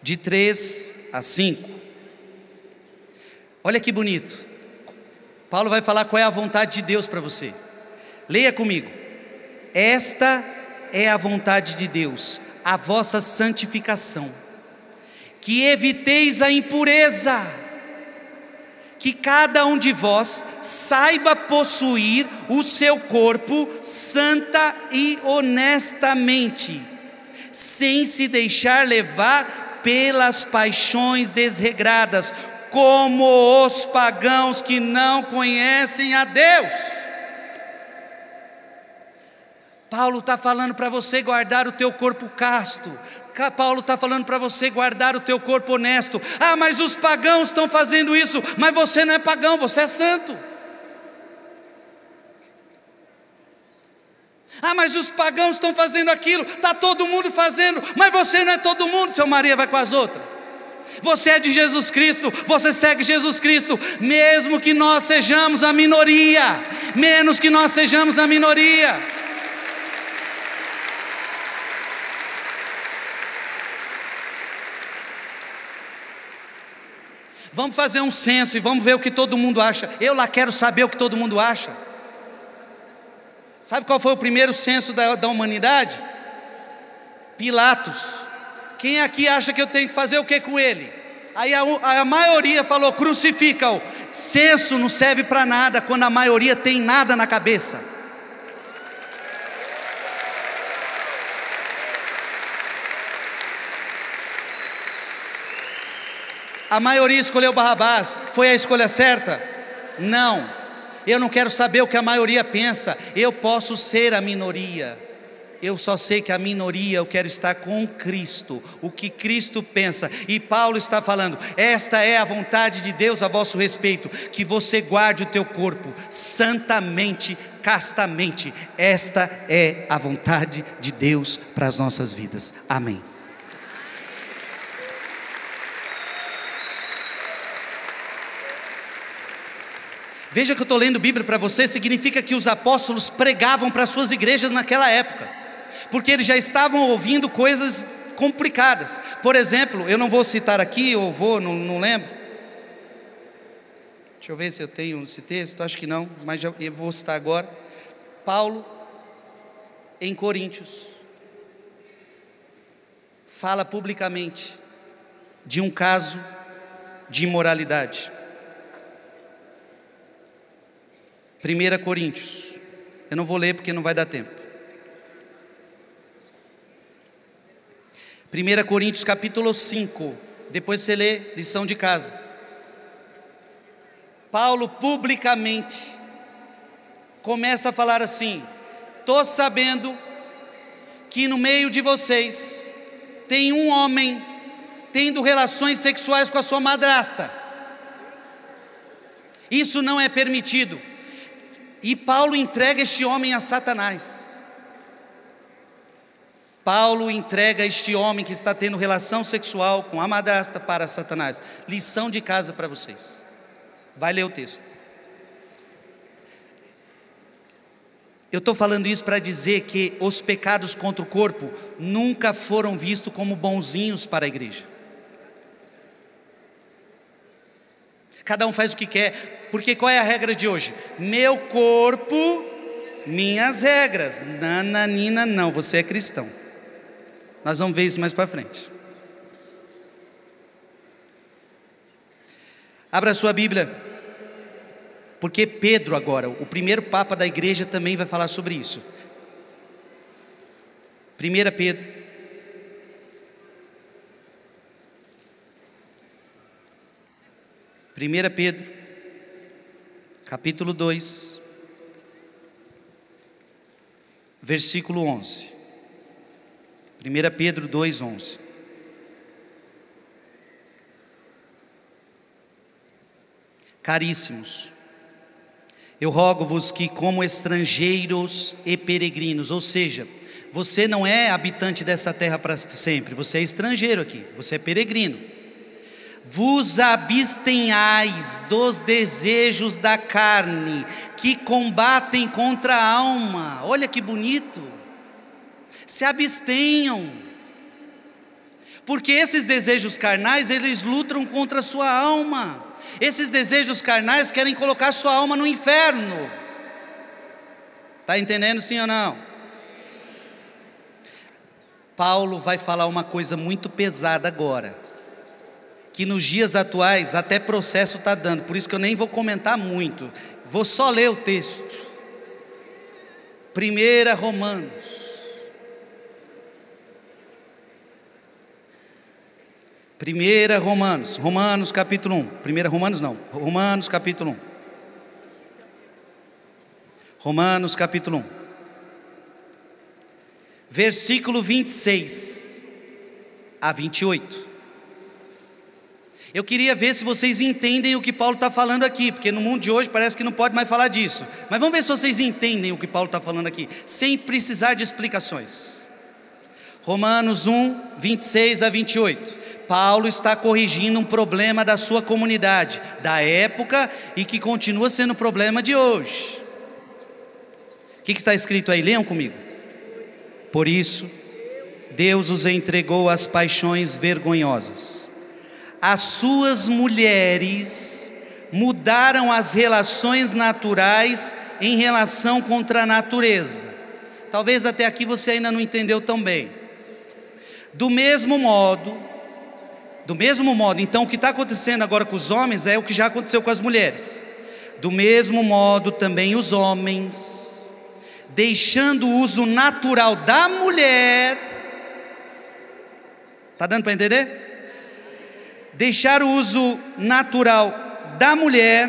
De 3 a 5. Olha que bonito. Paulo vai falar qual é a vontade de Deus para você. Leia comigo. Esta é a vontade de Deus, a vossa santificação, que eviteis a impureza, que cada um de vós saiba possuir o seu corpo santa e honestamente, sem se deixar levar pelas paixões desregradas, como os pagãos que não conhecem a Deus. Paulo está falando para você guardar o teu corpo casto. Paulo está falando para você guardar o teu corpo honesto. Ah, mas os pagãos estão fazendo isso. Mas você não é pagão, você é santo. Ah, mas os pagãos estão fazendo aquilo. Está todo mundo fazendo. Mas você não é todo mundo, seu Maria vai com as outras. Você é de Jesus Cristo, você segue Jesus Cristo, mesmo que nós sejamos a minoria, menos que nós sejamos a minoria. Vamos fazer um censo e vamos ver o que todo mundo acha. Eu lá quero saber o que todo mundo acha. Sabe qual foi o primeiro censo da humanidade? Pilatos. Quem aqui acha que eu tenho que fazer o que com ele? Aí a maioria falou: crucifica-o. Censo não serve para nada quando a maioria tem nada na cabeça. A maioria escolheu Barrabás. Foi a escolha certa? Não. Eu não quero saber o que a maioria pensa. Eu posso ser a minoria. Eu só sei que a minoria eu quero estar com Cristo, o que Cristo pensa. E Paulo está falando: esta é a vontade de Deus a vosso respeito, que você guarde o teu corpo santamente, castamente. Esta é a vontade de Deus para as nossas vidas. Amém. Veja que eu estou lendo Bíblia para você, significa que os apóstolos pregavam para as suas igrejas naquela época, porque eles já estavam ouvindo coisas complicadas. Por exemplo, eu não vou citar aqui, ou vou, não lembro. Deixa eu ver se eu tenho esse texto, acho que não, mas eu vou citar agora. Paulo, em Coríntios, fala publicamente de um caso de imoralidade. 1 Coríntios, eu não vou ler porque não vai dar tempo. 1 Coríntios capítulo 5, depois você lê, lição de casa. Paulo publicamente começa a falar assim: estou sabendo que no meio de vocês tem um homem tendo relações sexuais com a sua madrasta, isso não é permitido. E Paulo entrega este homem a Satanás. Paulo entrega este homem que está tendo relação sexual com a madrasta para Satanás. Lição de casa para vocês. Vai ler o texto. Eu estou falando isso para dizer que os pecados contra o corpo nunca foram vistos como bonzinhos para a igreja. Cada um faz o que quer. Porque qual é a regra de hoje? Meu corpo, minhas regras. Nananina, não, você é cristão. Nós vamos ver isso mais para frente. Abra sua Bíblia, porque Pedro agora, o primeiro papa da igreja, também vai falar sobre isso. Primeira Pedro. Primeira Pedro. Capítulo 2, versículo 11, 1 Pedro 2, 11. Caríssimos, eu rogo-vos que como estrangeiros e peregrinos, ou seja, você não é habitante dessa terra para sempre, você é estrangeiro aqui, você é peregrino. Vos abstenhais dos desejos da carne, que combatem contra a alma. Olha que bonito. Se abstenham, porque esses desejos carnais, eles lutam contra a sua alma. Esses desejos carnais querem colocar sua alma no inferno. Está entendendo, sim ou não? Paulo vai falar uma coisa muito pesada agora, que nos dias atuais até processo está dando, por isso que eu nem vou comentar muito, vou só ler o texto. 1 Romanos, 1 Romanos, Romanos capítulo 1, 1 Romanos não, Romanos capítulo 1, Romanos capítulo 1, versículo 26 a 28, Eu queria ver se vocês entendem o que Paulo está falando aqui, porque no mundo de hoje parece que não pode mais falar disso. Mas vamos ver se vocês entendem o que Paulo está falando aqui, sem precisar de explicações. Romanos 1, 26 a 28. Paulo está corrigindo um problema da sua comunidade, da época, e que continua sendo um problema de hoje. O que está escrito aí? Leiam comigo. Por isso, Deus os entregou às paixões vergonhosas. As suas mulheres mudaram as relações naturais em relação contra a natureza. Talvez até aqui você ainda não entendeu tão bem. Do mesmo modo, então o que está acontecendo agora com os homens é o que já aconteceu com as mulheres. Do mesmo modo também os homens, deixando o uso natural da mulher. Está dando para entender? Deixar o uso natural da mulher,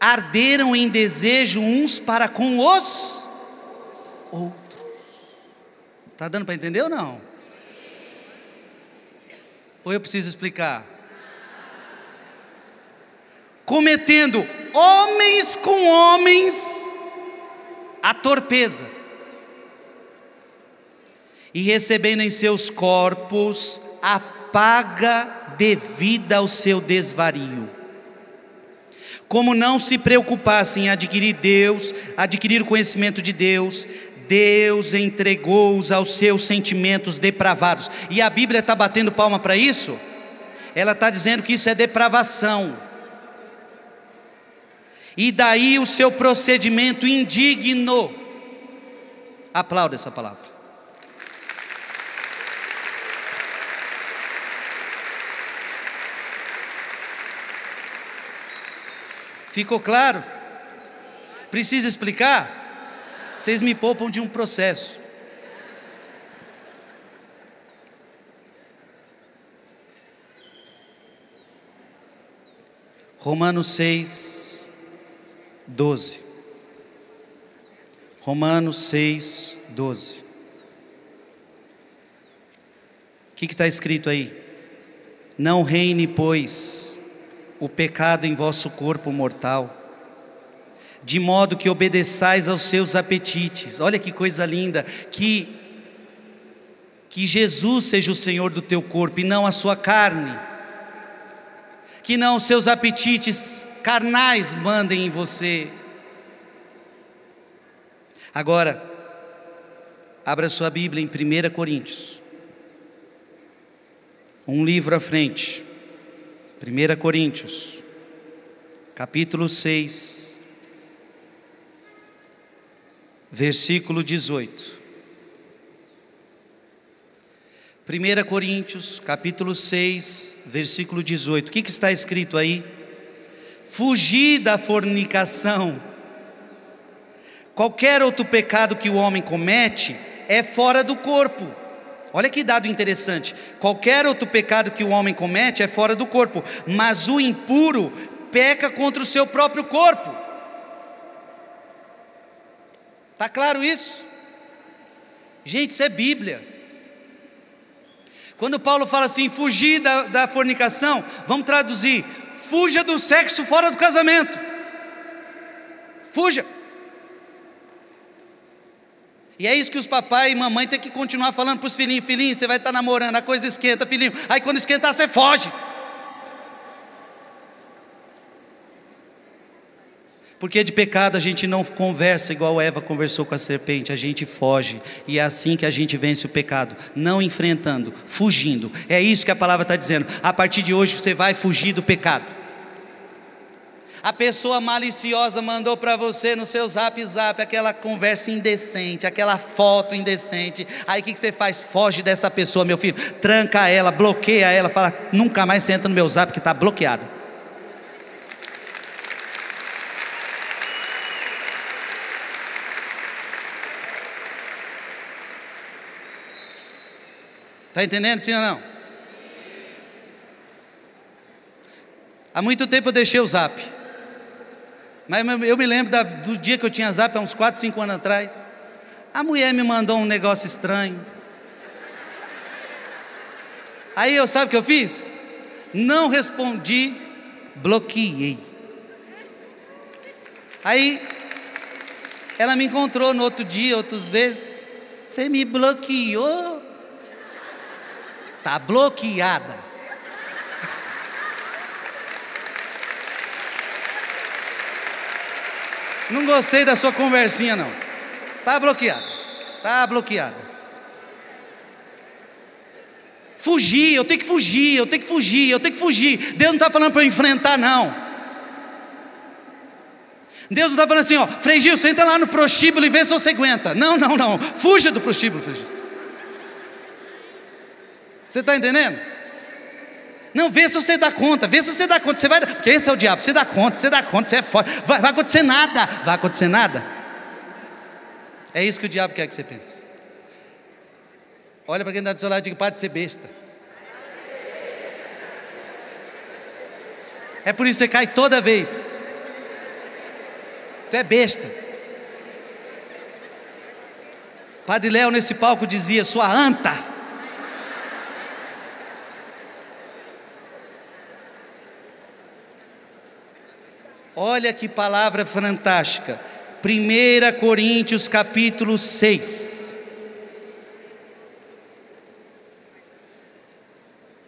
arderam em desejo uns para com os outros. Está dando para entender ou não? Ou eu preciso explicar? Cometendo homens com homens a torpeza, e recebendo em seus corpos a paga devida ao seu desvario, como não se preocupassem em adquirir o conhecimento de Deus. Deus entregou-os aos seus sentimentos depravados. E a Bíblia está batendo palma para isso? Ela está dizendo que isso é depravação. E daí o seu procedimento indigno. Aplauda essa palavra. Ficou claro? Precisa explicar? Vocês me poupam de um processo. Romanos 6:12. Romanos 6:12. O que está escrito aí? Não reine, pois, o pecado em vosso corpo mortal, de modo que obedeçais aos seus apetites. Olha que coisa linda, que Jesus seja o Senhor do teu corpo e não a sua carne, que não os seus apetites carnais mandem em você. Agora, abra sua Bíblia em 1 Coríntios, um livro à frente, 1 Coríntios, capítulo 6. Versículo 18. 1 Coríntios, capítulo 6, versículo 18. O que está escrito aí? Fugi da fornicação. Qualquer outro pecado que o homem comete é fora do corpo. Olha que dado interessante. Qualquer outro pecado que o homem comete é fora do corpo, mas o impuro peca contra o seu próprio corpo. Está claro isso? Gente, isso é Bíblia. Quando Paulo fala assim, fugir da fornicação, vamos traduzir, fuja do sexo fora do casamento. Fuja. E é isso que os papai e mamãe têm que continuar falando para os filhinhos: filhinho, você vai estar namorando, a coisa esquenta, filhinho. Aí quando esquentar, você foge. Porque de pecado a gente não conversa igual Eva conversou com a serpente, a gente foge. E é assim que a gente vence o pecado, não enfrentando, fugindo. É isso que a palavra está dizendo. A partir de hoje você vai fugir do pecado. A pessoa maliciosa mandou para você no seu zap zap aquela conversa indecente, aquela foto indecente. Aí o que você faz? Foge dessa pessoa, meu filho. Tranca ela, bloqueia ela, fala: nunca mais você entra no meu zap que está bloqueado. Está entendendo, sim ou não? Há muito tempo eu deixei o zap. Mas eu me lembro do dia que eu tinha zap, há uns 4, 5 anos atrás. A mulher me mandou um negócio estranho. Aí eu, sabe o que eu fiz? Não respondi, bloqueei. Aí ela me encontrou no outro dia, outras vezes. Você me bloqueou. Está bloqueada. Não gostei da sua conversinha, não. Está bloqueada. Está bloqueada. Fugir, eu tenho que fugir, eu tenho que fugir, eu tenho que fugir. Deus não está falando para eu enfrentar, não. Deus não está falando assim, ó, Frei Gilson, entra lá no prostíbulo e vê se você aguenta. Não, não, não. Fuja do prostíbulo, Frei Gilson. Você está entendendo? Não, vê se você dá conta, vê se você dá conta, você vai, porque esse é o diabo, você dá conta, você é forte, vai acontecer nada, vai acontecer nada. É isso que o diabo quer que você pense. Olha para quem está do seu lado e diga: para de ser besta. É por isso que você cai toda vez. tu é besta. Padre Léo nesse palco dizia, sua anta. Olha que palavra fantástica. 1 Coríntios capítulo 6.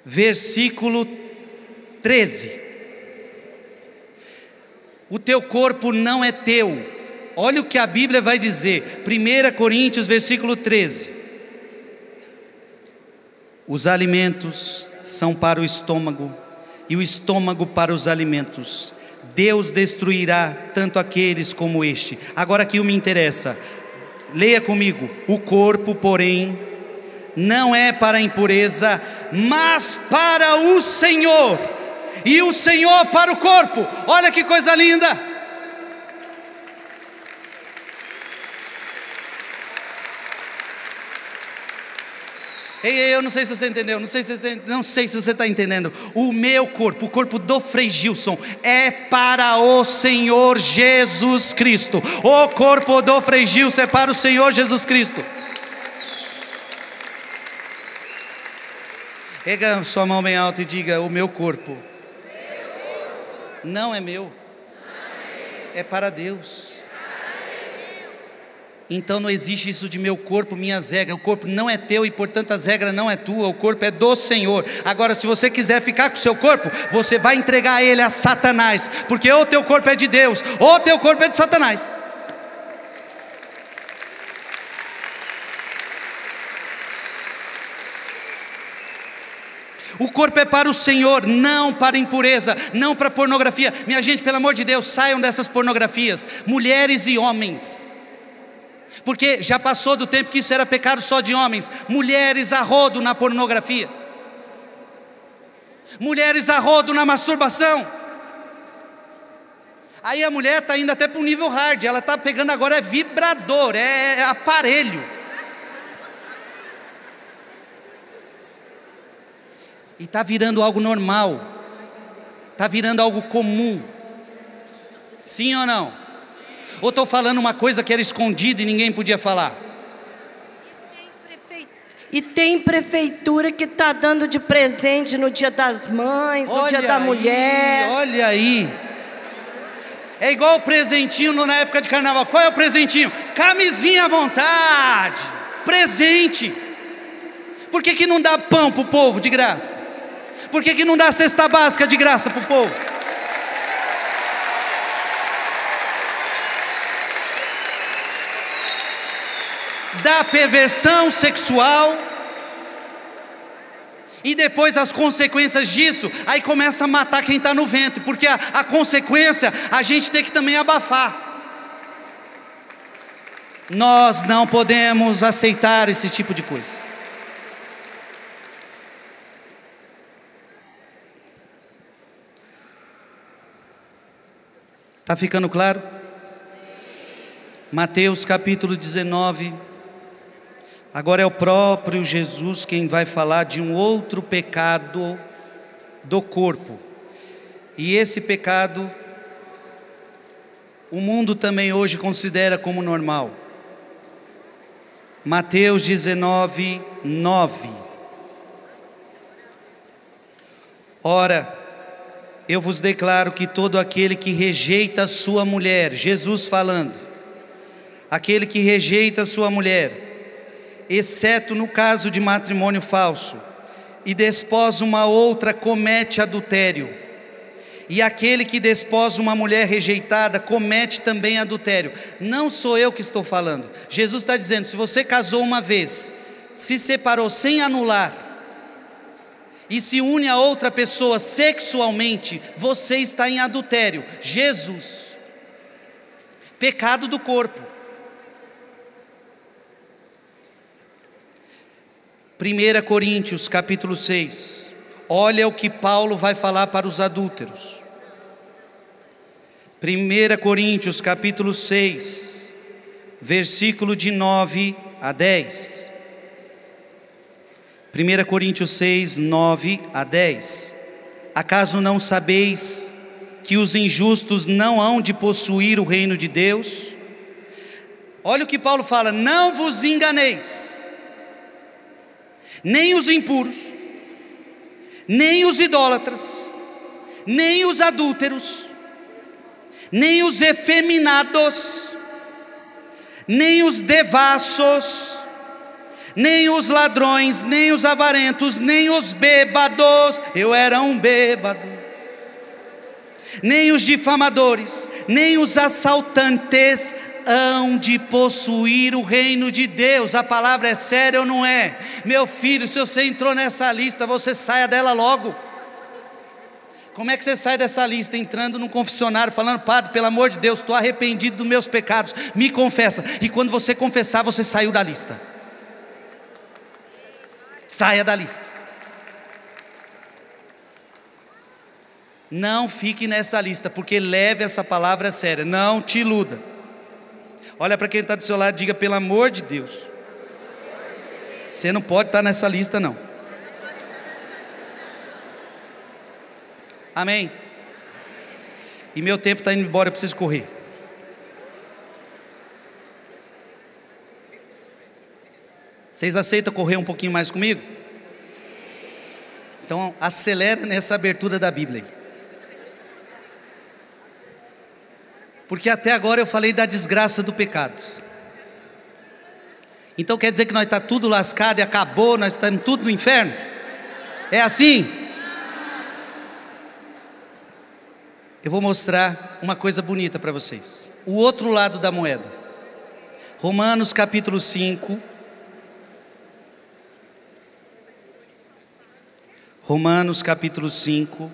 Versículo 13. O teu corpo não é teu. Olha o que a Bíblia vai dizer. 1 Coríntios, versículo 13. Os alimentos são para o estômago, e o estômago para os alimentos. Deus destruirá tanto aqueles como este. Agora aqui o me interessa. Leia comigo. O corpo, porém, não é para a impureza, mas para o Senhor, e o Senhor para o corpo. Olha que coisa linda! Ei, eu não sei se você entendeu, não sei se você está entendendo. O meu corpo, o corpo do Frei Gilson, é para o Senhor Jesus Cristo. O corpo do Frei Gilson é para o Senhor Jesus Cristo. Pega sua mão bem alta e diga, o meu corpo não é meu, é para Deus. Então não existe isso de meu corpo, minhas regras. O corpo não é teu e portanto as regras não é tua. O corpo é do Senhor. Agora se você quiser ficar com o seu corpo, você vai entregar ele a Satanás, porque ou teu corpo é de Deus, ou teu corpo é de Satanás. O corpo é para o Senhor, não para impureza, não para pornografia. Minha gente, pelo amor de Deus, saiam dessas pornografias, mulheres e homens, porque já passou do tempo que isso era pecado só de homens. Mulheres a rodo na pornografia, mulheres a rodo na masturbação. Aí a mulher está indo até para o nível hard, ela está pegando agora é vibrador, é aparelho. E está virando algo normal, está virando algo comum. Sim ou não? Ou estou falando uma coisa que era escondida e ninguém podia falar? E tem prefeitura que está dando de presente no dia das mães, no dia da mulher. Olha aí. É igual o presentinho na época de carnaval. Qual é o presentinho? Camisinha à vontade, presente. Por que que não dá pão para o povo de graça? Por que que não dá cesta básica de graça para o povo? Dá perversão sexual, e depois as consequências disso, aí começa a matar quem está no ventre, porque a consequência a gente tem que também abafar. Nós não podemos aceitar esse tipo de coisa. Está ficando claro? Sim. Mateus capítulo 19. Agora é o próprio Jesus quem vai falar de um outro pecado do corpo. E esse pecado o mundo também hoje considera como normal. Mateus 19, 9. Ora, eu vos declaro que todo aquele que rejeita a sua mulher, Jesus falando, aquele que rejeita a sua mulher, exceto no caso de matrimônio falso, e desposa uma outra, comete adultério. E aquele que desposa uma mulher rejeitada, comete também adultério. Não sou eu que estou falando. Jesus está dizendo, se você casou uma vez, se separou sem anular, e se une a outra pessoa sexualmente, você está em adultério. Jesus. Pecado do corpo. 1 Coríntios capítulo 6. Olha o que Paulo vai falar para os adúlteros. 1 Coríntios capítulo 6, versículo de 9 a 10. 1 Coríntios 6, 9 a 10. Acaso não sabeis que os injustos não hão de possuir o reino de Deus. Olha o que Paulo fala: não vos enganeis, nem os impuros, nem os idólatras, nem os adúlteros, nem os efeminados, nem os devassos, nem os ladrões, nem os avarentos, nem os bêbados, eu era um bêbado, nem os difamadores, nem os assaltantes, hão de possuir o reino de Deus. A palavra é séria ou não é? Meu filho, se você entrou nessa lista, você saia dela logo. Como é que você sai dessa lista? Entrando num confessionário, falando: padre, pelo amor de Deus, estou arrependido dos meus pecados, me confessa. E quando você confessar, você saiu da lista. Saia da lista. Não fique nessa lista, porque leve essa palavra a sério. Não te iluda. Olha para quem está do seu lado e diga: pelo amor de Deus, você não pode estar nessa lista, não. Amém? E meu tempo está indo embora, eu preciso correr. Vocês aceitam correr um pouquinho mais comigo? Então acelera nessa abertura da Bíblia aí. Porque até agora eu falei da desgraça do pecado. Então quer dizer que nós estamos tudo lascado e acabou, nós estamos tudo no inferno? É assim? Eu vou mostrar uma coisa bonita para vocês. O outro lado da moeda. Romanos capítulo 5. Romanos capítulo 5,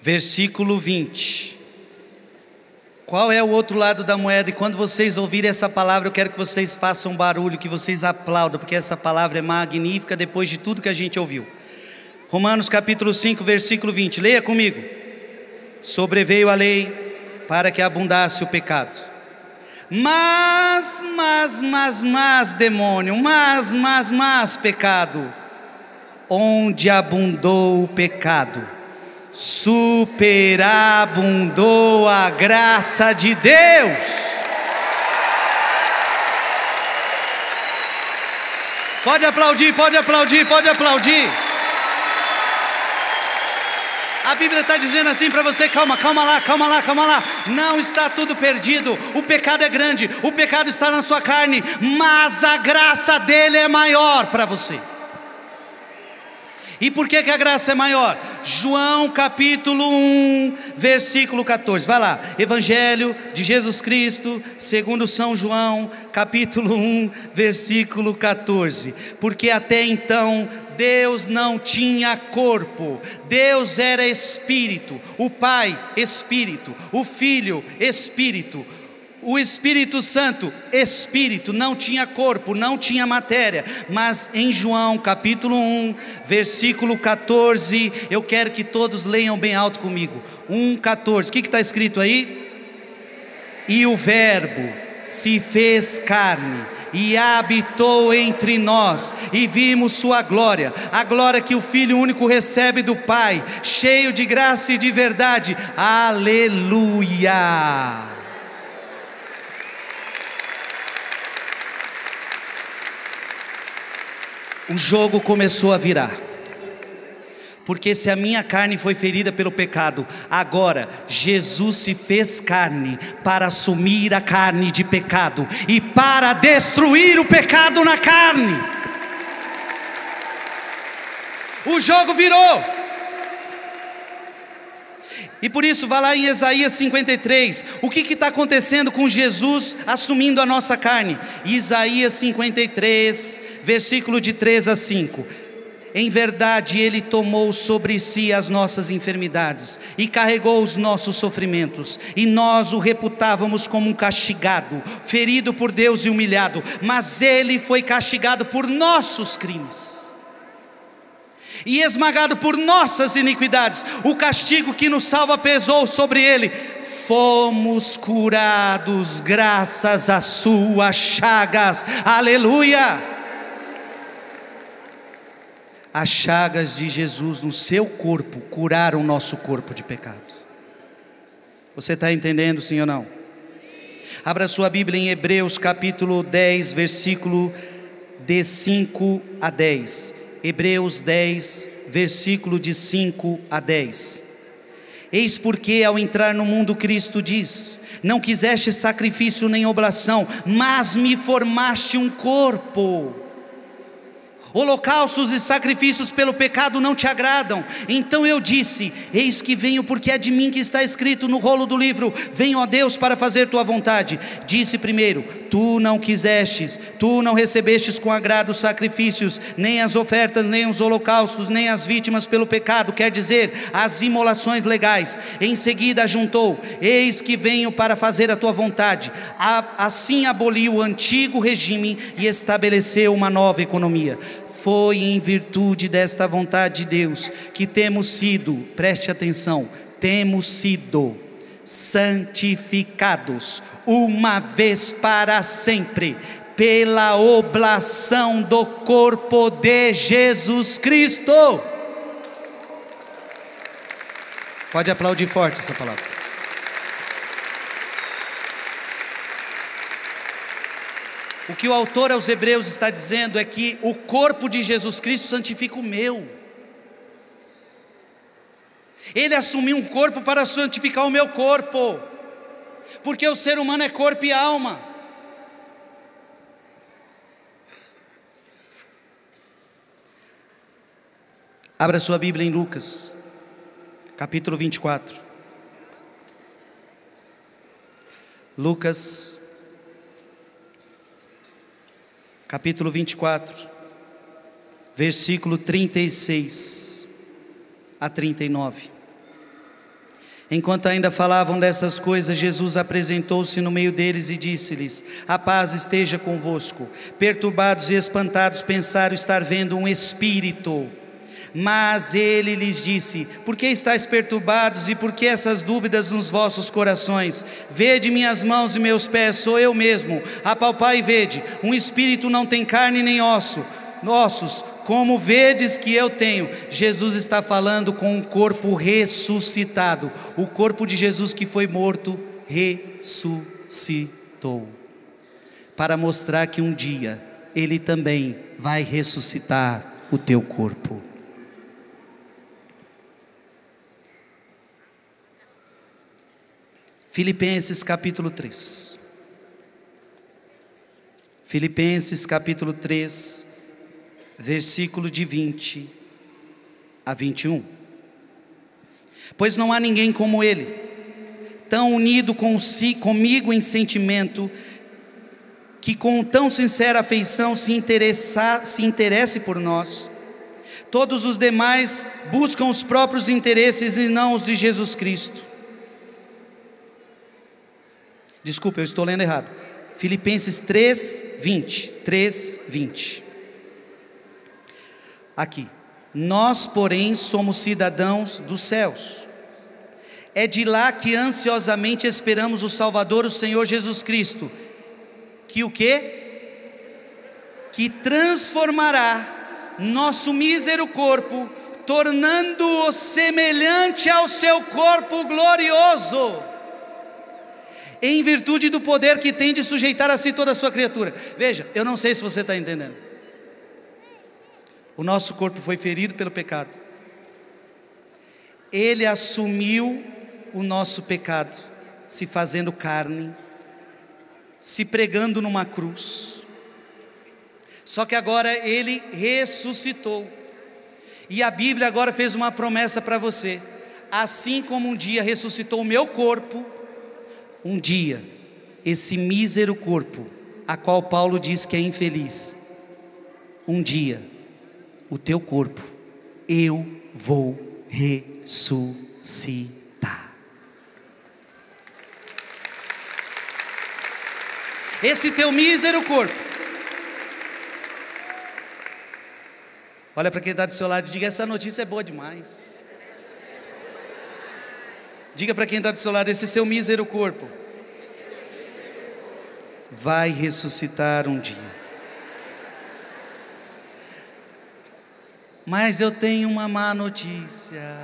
versículo 20. Qual é o outro lado da moeda? E quando vocês ouvirem essa palavra, eu quero que vocês façam barulho, que vocês aplaudam, porque essa palavra é magnífica depois de tudo que a gente ouviu. Romanos capítulo 5, versículo 20. Leia comigo. Sobreveio a lei para que abundasse o pecado. Mas, demônio, mas, pecado, onde abundou o pecado, superabundou a graça de Deus. Pode aplaudir, pode aplaudir, pode aplaudir. A Bíblia está dizendo assim para você: calma, calma lá, calma lá, calma lá. Não está tudo perdido. O pecado é grande, o pecado está na sua carne, mas a graça dele é maior para você. E por que que a graça é maior? João capítulo 1, versículo 14. Vai lá. Evangelho de Jesus Cristo, segundo São João, capítulo 1, versículo 14. Porque até então Deus não tinha corpo, Deus era Espírito, o Pai, Espírito, o Filho, Espírito, o Espírito Santo, Espírito, não tinha corpo, não tinha matéria. Mas em João capítulo 1, versículo 14, eu quero que todos leiam bem alto comigo, 1:14, o que está escrito aí? E o Verbo se fez carne e habitou entre nós, e vimos sua glória, a glória que o Filho único recebe do Pai, cheio de graça e de verdade. Aleluia! O jogo começou a virar. Porque se a minha carne foi ferida pelo pecado, agora Jesus se fez carne para assumir a carne de pecado e para destruir o pecado na carne. O jogo virou. E por isso, vai lá em Isaías 53, o que está acontecendo com Jesus assumindo a nossa carne? Isaías 53, versículo de 3 a 5. Em verdade, Ele tomou sobre si as nossas enfermidades e carregou os nossos sofrimentos, e nós o reputávamos como um castigado, ferido por Deus e humilhado, mas Ele foi castigado por nossos crimes e esmagado por nossas iniquidades. O castigo que nos salva pesou sobre Ele. Fomos curados graças às suas chagas. Aleluia! as chagas de Jesus no seu corpo curaram o nosso corpo de pecado. Você está entendendo, sim ou não? Abra sua Bíblia em Hebreus capítulo 10, versículo de 5 a 10. Hebreus 10, versículo de 5 a 10. Eis porque ao entrar no mundo Cristo diz: não quiseste sacrifício nem oblação, mas me formaste um corpo. Holocaustos e sacrifícios pelo pecado não te agradam. Então eu disse: eis que venho, porque é de mim que está escrito no rolo do livro: venho, ó Deus, para fazer tua vontade. Disse primeiro: tu não quisestes, tu não recebestes com agrado os sacrifícios, nem as ofertas, nem os holocaustos, nem as vítimas pelo pecado, quer dizer, as imolações legais. Em seguida ajuntou: eis que venho para fazer a tua vontade. Assim aboliu o antigo regime e estabeleceu uma nova economia. Foi em virtude desta vontade de Deus que temos sido, preste atenção, temos sido santificados uma vez para sempre, pela oblação do corpo de Jesus Cristo. Pode aplaudir forte essa palavra. O que o autor aos Hebreus está dizendo é que o corpo de Jesus Cristo santifica o meu. Ele assumiu um corpo para santificar o meu corpo, porque o ser humano é corpo e alma. Abra sua Bíblia em Lucas, capítulo 24. Lucas capítulo 24, versículo 36 a 39. Enquanto ainda falavam dessas coisas, Jesus apresentou-se no meio deles e disse-lhes: a paz esteja convosco. Perturbados e espantados, pensaram estar vendo um espírito. Mas ele lhes disse: por que estáis perturbados e por que essas dúvidas nos vossos corações? Vede minhas mãos e meus pés, sou eu mesmo. Apalpai e vede, um espírito não tem carne nem ossos, como vedes que eu tenho. Jesus está falando com um corpo ressuscitado. O corpo de Jesus que foi morto ressuscitou, para mostrar que um dia ele também vai ressuscitar o teu corpo. Filipenses capítulo 3. Filipenses capítulo 3, versículo de 20 a 21. Pois não há ninguém como ele, tão unido comigo em sentimento, que com tão sincera afeição se interesse por nós. Todos os demais buscam os próprios interesses e não os de Jesus Cristo. Desculpa, eu estou lendo errado. Filipenses 3:20. Aqui. Nós, porém, somos cidadãos dos céus. É de lá que ansiosamente esperamos o Salvador, o Senhor Jesus Cristo. Que o quê? Que transformará nosso mísero corpo, tornando-o semelhante ao seu corpo glorioso, em virtude do poder que tem de sujeitar a si toda a sua criatura. Veja, eu não sei se você está entendendo. O nosso corpo foi ferido pelo pecado. Ele assumiu o nosso pecado, se fazendo carne, se pregando numa cruz. Só que agora ele ressuscitou. E a Bíblia agora fez uma promessa para você: assim como um dia ressuscitou o meu corpo, um dia esse mísero corpo, a qual Paulo diz que é infeliz, um dia o teu corpo eu vou ressuscitar. Esse teu mísero corpo, olha para quem está do seu lado e diga: essa notícia é boa demais. Diga para quem está do seu lado: esse seu mísero corpo vai ressuscitar um dia. Mas eu tenho uma má notícia.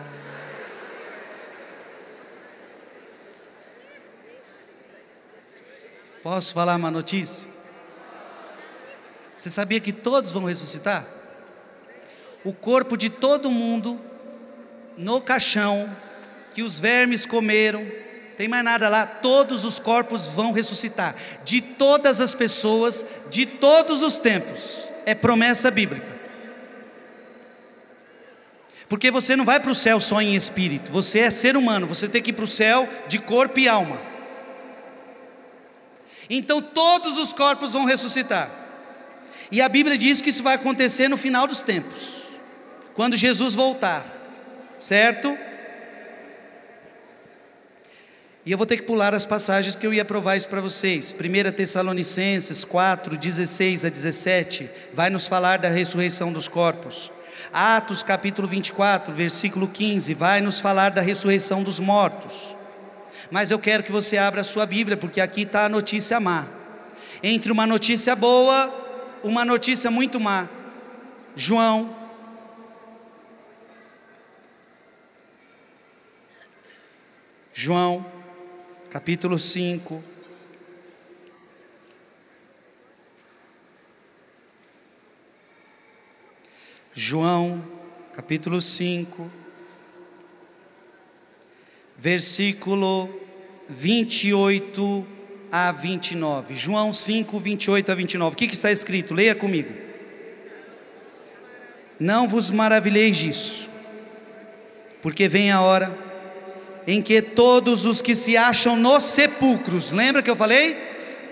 Posso falar uma notícia? Você sabia que todos vão ressuscitar? O corpo de todo mundo, no caixão, que os vermes comeram, tem mais nada lá, todos os corpos vão ressuscitar, de todas as pessoas, de todos os tempos, é promessa bíblica. Porque você não vai para o céu só em espírito, você é ser humano, você tem que ir para o céu de corpo e alma. Então todos os corpos vão ressuscitar. E a Bíblia diz que isso vai acontecer no final dos tempos, quando Jesus voltar, certo? E eu vou ter que pular as passagens que eu ia provar isso para vocês. Primeira Tessalonicenses 4, 16 a 17, vai nos falar da ressurreição dos corpos. Atos capítulo 24, versículo 15, vai nos falar da ressurreição dos mortos. Mas eu quero que você abra a sua Bíblia, porque aqui está a notícia má. Entre uma notícia boa, uma notícia muito má. João. João, capítulo 5. João, capítulo 5. Versículo 28 a 29, João 5, 28 a 29, o que está escrito? Leia comigo. Não vos maravilheis disso, porque vem a hora em que todos os que se acham nos sepulcros, lembra que eu falei?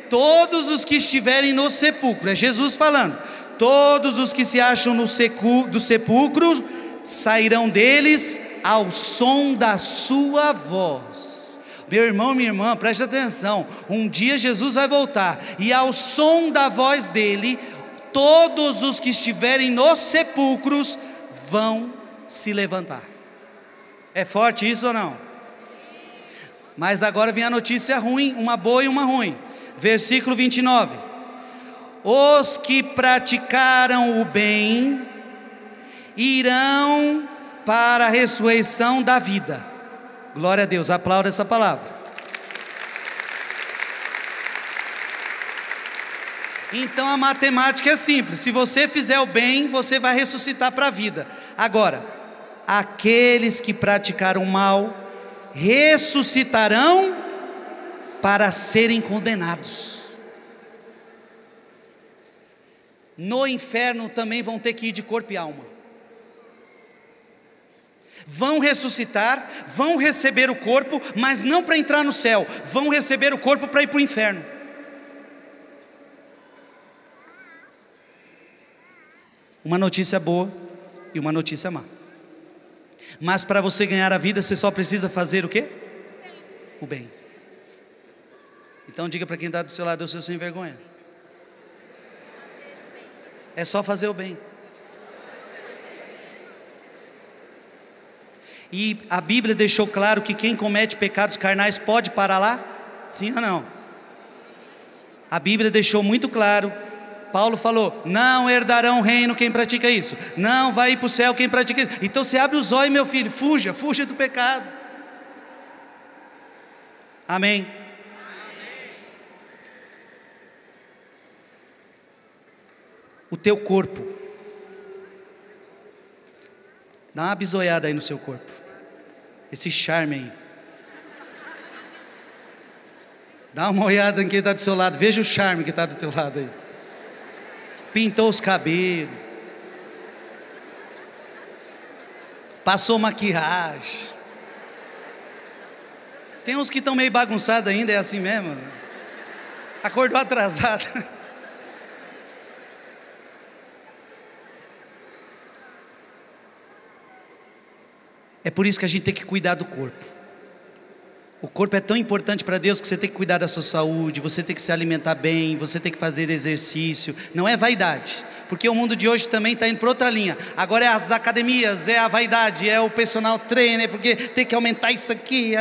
Todos os que estiverem no sepulcro, é Jesus falando, todos os que se acham no sepulcro sairão deles ao som da sua voz. Meu irmão, minha irmã, preste atenção, um dia Jesus vai voltar, e ao som da voz dele, todos os que estiverem nos sepulcros vão se levantar. É forte isso ou não? Mas agora vem a notícia ruim, uma boa e uma ruim. Versículo 29, os que praticaram o bem irão para a ressurreição da vida. Glória a Deus, aplauda essa palavra. Então a matemática é simples, se você fizer o bem, você vai ressuscitar para a vida. Agora, aqueles que praticaram o mal ressuscitarão para serem condenados. No inferno também vão ter que ir de corpo e alma. Vão ressuscitar, vão receber o corpo, mas não para entrar no céu, vão receber o corpo para ir para o inferno. Uma notícia boa e uma notícia má. Mas para você ganhar a vida, você só precisa fazer o quê? O bem. Então diga para quem está do seu lado, eu sou sem vergonha. É só fazer o bem. E a Bíblia deixou claro que quem comete pecados carnais pode parar lá? Sim ou não? A Bíblia deixou muito claro. Paulo falou, não herdarão o reino quem pratica isso. Não vai ir para o céu quem pratica isso. Então você abre os olhos, meu filho, fuja, fuja do pecado. Amém? Amém. O teu corpo. Dá uma bisoiada aí no seu corpo. Esse charme aí. Dá uma olhada em quem está do seu lado. Veja o charme que está do teu lado aí. Pintou os cabelos. Passou maquiagem. Tem uns que estão meio bagunçados ainda, é assim mesmo. Acordou atrasado. É por isso que a gente tem que cuidar do corpo. O corpo é tão importante para Deus que você tem que cuidar da sua saúde, você tem que se alimentar bem, você tem que fazer exercício. Não é vaidade, porque o mundo de hoje também está indo para outra linha. Agora é as academias, é a vaidade, é o personal trainer, porque tem que aumentar isso aqui,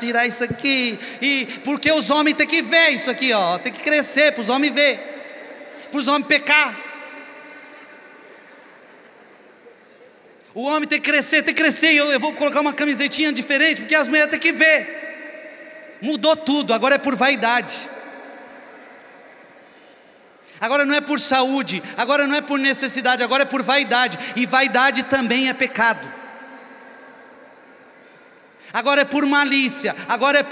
tirar isso aqui. E porque os homens têm que ver isso aqui, ó, tem que crescer para os homens ver, para os homens pecar. O homem tem que crescer, e eu vou colocar uma camisetinha diferente, porque as mulheres têm que ver. Mudou tudo, agora é por vaidade. Agora não é por saúde, agora não é por necessidade, agora é por vaidade. E vaidade também é pecado. Agora é por malícia, agora é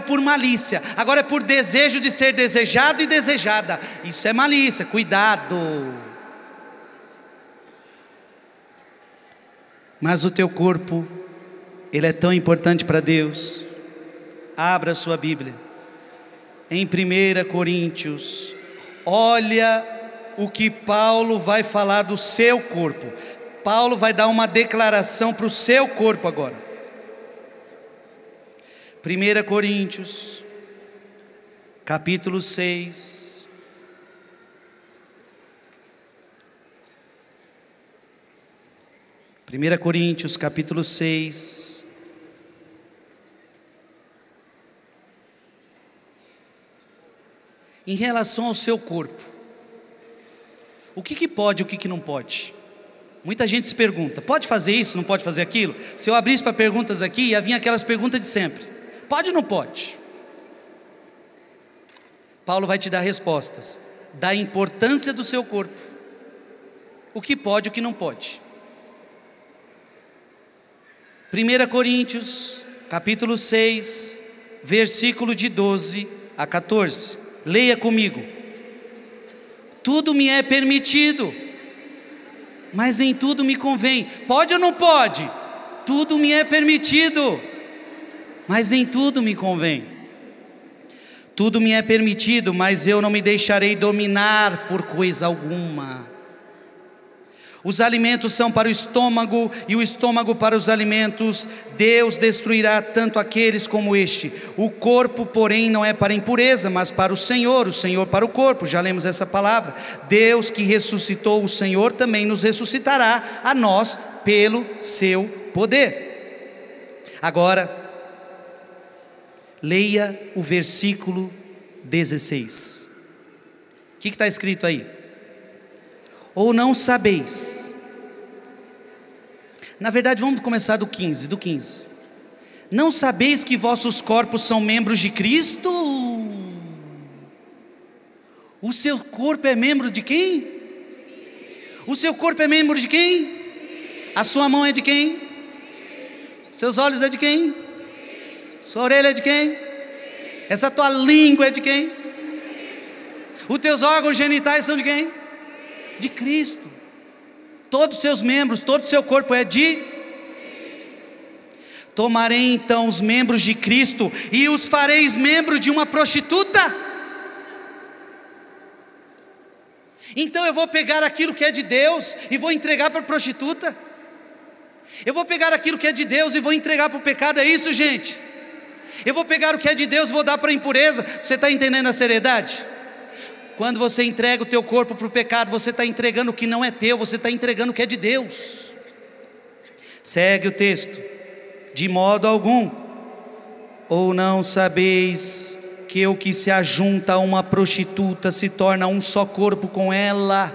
por malícia, agora é por desejo de ser desejado e desejada. Isso é malícia, cuidado. Mas o teu corpo, ele é tão importante para Deus. Abra a sua Bíblia em 1 Coríntios. Olha o que Paulo vai falar do seu corpo. Paulo vai dar uma declaração para o seu corpo agora. 1 Coríntios, capítulo 6. Em relação ao seu corpo, o que pode e o que não pode? Muita gente se pergunta, pode fazer isso, não pode fazer aquilo? Se eu abrisse para perguntas aqui, ia vir aquelas perguntas de sempre, pode ou não pode? Paulo vai te dar respostas, da importância do seu corpo, o que pode e o que não pode. 1 Coríntios, capítulo 6, versículo de 12 a 14, leia comigo. Tudo me é permitido, mas nem tudo me convém. Pode ou não pode? Tudo me é permitido, mas nem tudo me convém. Tudo me é permitido, mas eu não me deixarei dominar por coisa alguma. Os alimentos são para o estômago, e o estômago para os alimentos. Deus destruirá tanto aqueles como este. O corpo, porém, não é para a impureza, mas para o Senhor para o corpo. Já lemos essa palavra. Deus que ressuscitou o Senhor também nos ressuscitará a nós pelo seu poder. Agora, leia o versículo 16. O que está escrito aí? Ou não sabeis? Na verdade, vamos começar do 15, Não sabeis que vossos corpos são membros de Cristo? O seu corpo é membro de quem? O seu corpo é membro de quem? A sua mão é de quem? Seus olhos é de quem? Sua orelha é de quem? Essa tua língua é de quem? Os teus órgãos genitais são de quem? De Cristo. Todos os seus membros, todo o seu corpo é de Cristo. Tomarei então os membros de Cristo e os fareis membros de uma prostituta? Então eu vou pegar aquilo que é de Deus e vou entregar para a prostituta? Eu vou pegar aquilo que é de Deus e vou entregar para o pecado? É isso, gente? Eu vou pegar o que é de Deus e vou dar para a impureza? Você está entendendo a seriedade? Quando você entrega o teu corpo para o pecado, você está entregando o que não é teu, você está entregando o que é de Deus. Segue o texto. De modo algum, ou não sabeis que o que se ajunta a uma prostituta se torna um só corpo com ela?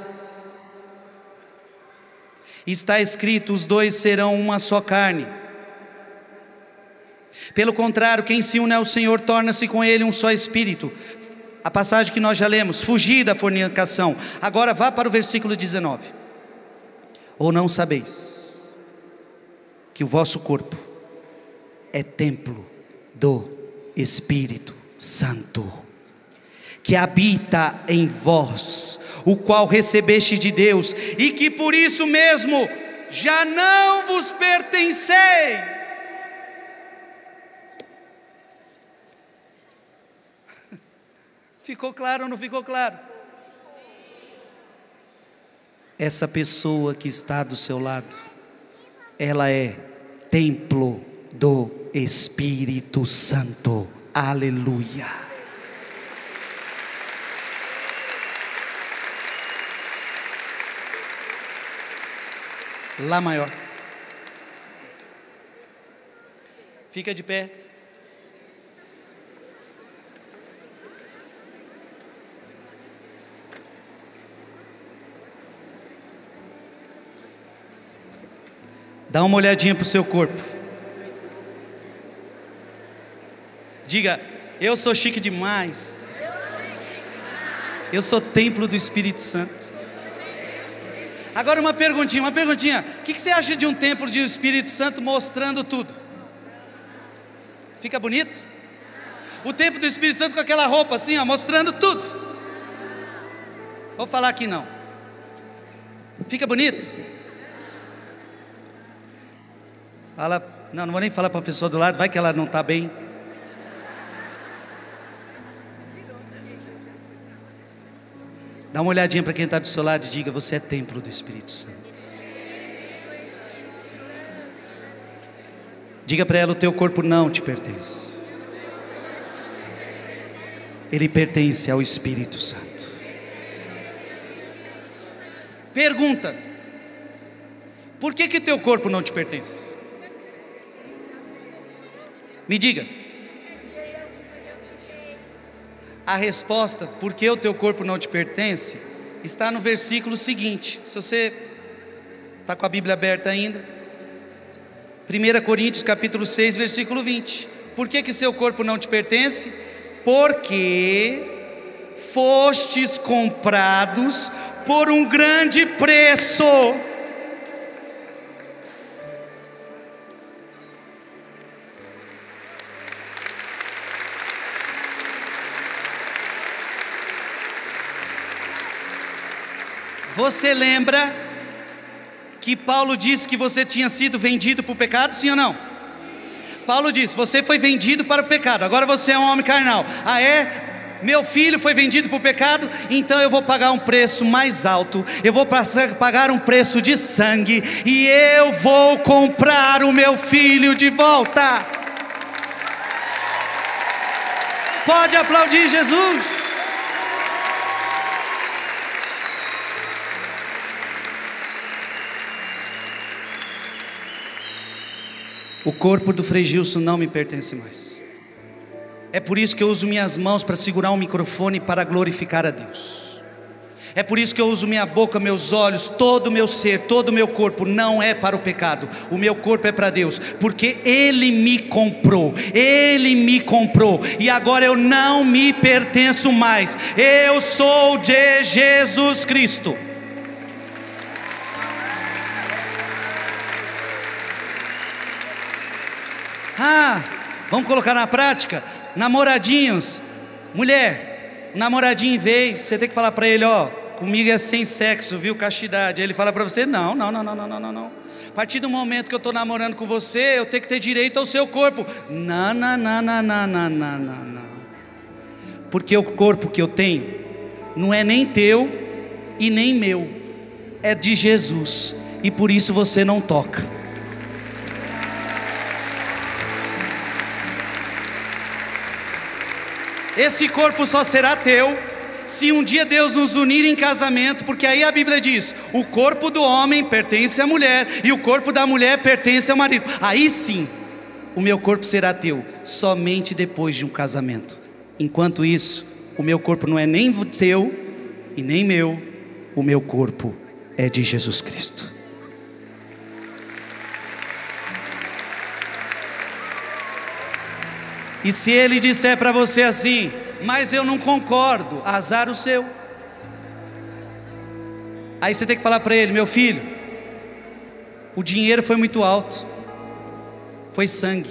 Está escrito, os dois serão uma só carne. Pelo contrário, quem se une ao Senhor torna-se com ele um só espírito. A passagem que nós já lemos, fugir da fornicação. Agora vá para o versículo 19. Ou não sabeis que o vosso corpo é templo do Espírito Santo, que habita em vós, o qual recebeste de Deus, e que por isso mesmo já não vos pertenceis. Ficou claro ou não ficou claro? Essa pessoa que está do seu lado, ela é templo do Espírito Santo. Aleluia. Lá maior. Fica de pé. Dá uma olhadinha para o seu corpo. Diga: eu sou chique demais. Eu sou templo do Espírito Santo. Agora uma perguntinha. O que você acha de um templo de Espírito Santo mostrando tudo? Fica bonito? O templo do Espírito Santo com aquela roupa assim, ó, mostrando tudo. Vou falar aqui não. Fica bonito? Fala, não vou nem falar para a pessoa do lado, vai que ela não está bem. Dá uma olhadinha para quem está do seu lado e diga: você é templo do Espírito Santo. Diga para ela: o teu corpo não te pertence. Ele pertence ao Espírito Santo. Pergunta: por que que teu corpo não te pertence? Me diga. A resposta, porque o teu corpo não te pertence, está no versículo seguinte. Se você está com a Bíblia aberta ainda, 1 Coríntios capítulo 6, versículo 20. Por que que seu corpo não te pertence? Porque fostes comprados por um grande preço. Você lembra que Paulo disse que você tinha sido vendido para o pecado, sim ou não? Paulo disse: você foi vendido para o pecado, agora você é um homem carnal. Ah é? Meu filho foi vendido para o pecado, então eu vou pagar um preço mais alto, eu vou pagar um preço de sangue, e eu vou comprar o meu filho de volta. Pode aplaudir Jesus. O corpo do Frei Gilson não me pertence mais. É por isso que eu uso minhas mãos para segurar um microfone, para glorificar a Deus. É por isso que eu uso minha boca, meus olhos, todo o meu ser, todo o meu corpo. Não é para o pecado, o meu corpo é para Deus, porque Ele me comprou. Ele me comprou, e agora eu não me pertenço mais. Eu sou de Jesus Cristo. Ah, vamos colocar na prática. Namoradinhos, mulher, o namoradinho veio, você tem que falar para ele: ó, comigo é sem sexo, viu, castidade. Aí ele fala para você: não. A partir do momento que eu estou namorando com você, eu tenho que ter direito ao seu corpo. Não. Porque o corpo que eu tenho não é nem teu e nem meu, é de Jesus, e por isso você não toca. Esse corpo só será teu se um dia Deus nos unir em casamento, porque aí a Bíblia diz: o corpo do homem pertence à mulher e o corpo da mulher pertence ao marido. Aí sim, o meu corpo será teu, somente depois de um casamento. Enquanto isso, o meu corpo não é nem teu e nem meu, o meu corpo é de Jesus Cristo. E se ele disser para você assim: mas eu não concordo, azar o seu. Aí você tem que falar para ele: meu filho, o dinheiro foi muito alto, foi sangue,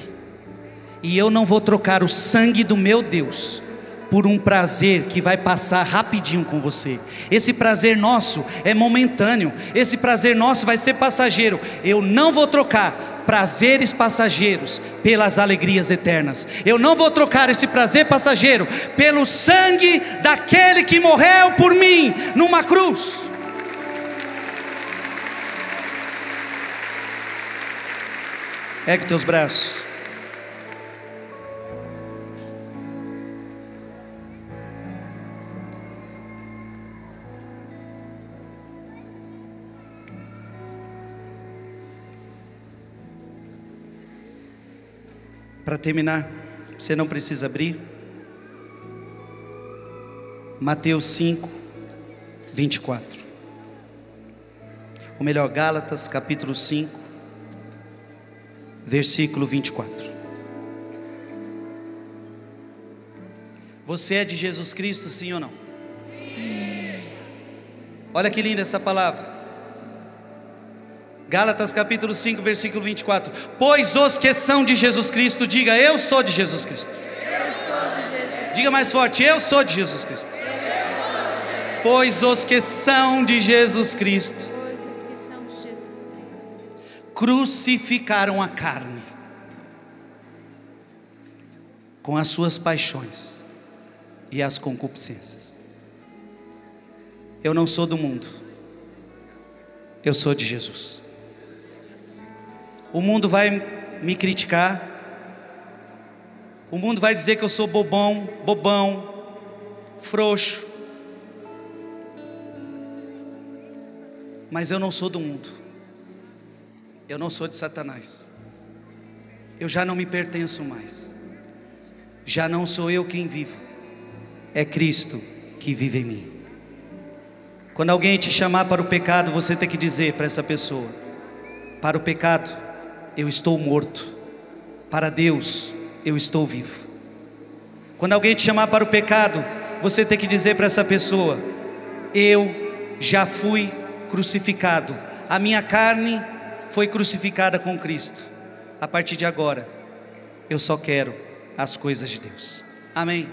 e eu não vou trocar o sangue do meu Deus por um prazer que vai passar rapidinho com você. Esse prazer nosso é momentâneo, esse prazer nosso vai ser passageiro. Eu não vou trocar prazeres passageiros pelas alegrias eternas. Eu não vou trocar esse prazer passageiro pelo sangue daquele que morreu por mim numa cruz. Ergue teus braços. Para terminar, você não precisa abrir. Mateus 5, 24. Ou melhor, Gálatas capítulo 5, versículo 24. Você é de Jesus Cristo, sim ou não? Sim. Olha que linda essa palavra. Gálatas capítulo 5, versículo 24. Pois os que são de Jesus Cristo, diga: eu sou de Jesus Cristo. Eu sou de Jesus Cristo. Diga mais forte: eu sou de Jesus Cristo. Eu sou de Jesus. Pois os que são de Jesus Cristo crucificaram a carne com as suas paixões e as concupiscências. Eu não sou do mundo, eu sou de Jesus. O mundo vai me criticar, o mundo vai dizer que eu sou bobão, frouxo, mas eu não sou do mundo, eu não sou de Satanás, eu já não me pertenço mais, já não sou eu quem vivo, é Cristo que vive em mim. Quando alguém te chamar para o pecado, você tem que dizer para essa pessoa: para o pecado eu estou morto, para Deus eu estou vivo. Quando alguém te chamar para o pecado, você tem que dizer para essa pessoa: eu já fui crucificado, a minha carne foi crucificada com Cristo. A partir de agora eu só quero as coisas de Deus. Amém.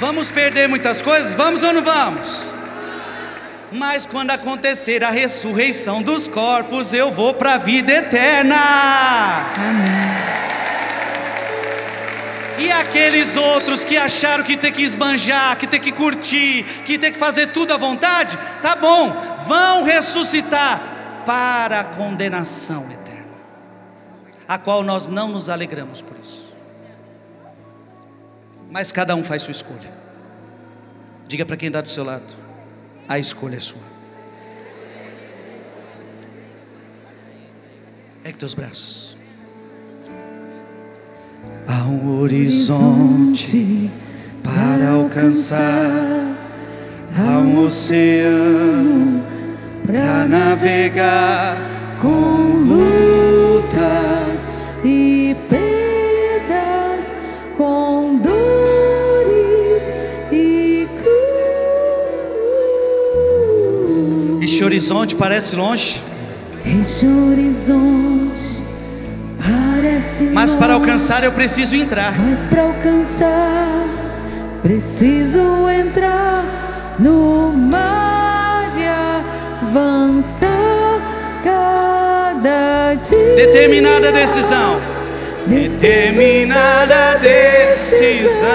Vamos perder muitas coisas? Vamos ou não vamos? Mas quando acontecer a ressurreição dos corpos, eu vou para a vida eterna. Amém. E aqueles outros que acharam que tem que esbanjar, que tem que curtir, que tem que fazer tudo à vontade, tá bom, vão ressuscitar para a condenação eterna, a qual nós não nos alegramos por isso. Mas cada um faz sua escolha. Diga para quem está do seu lado: a escolha é sua. É que teus braços. Há um horizonte para alcançar, há um oceano para navegar, com lutas e perdas, com dor. Esse horizonte parece longe, mas para alcançar eu preciso entrar. Mas para alcançar preciso entrar no mar e avançar cada dia. Determinada decisão, determinada decisão.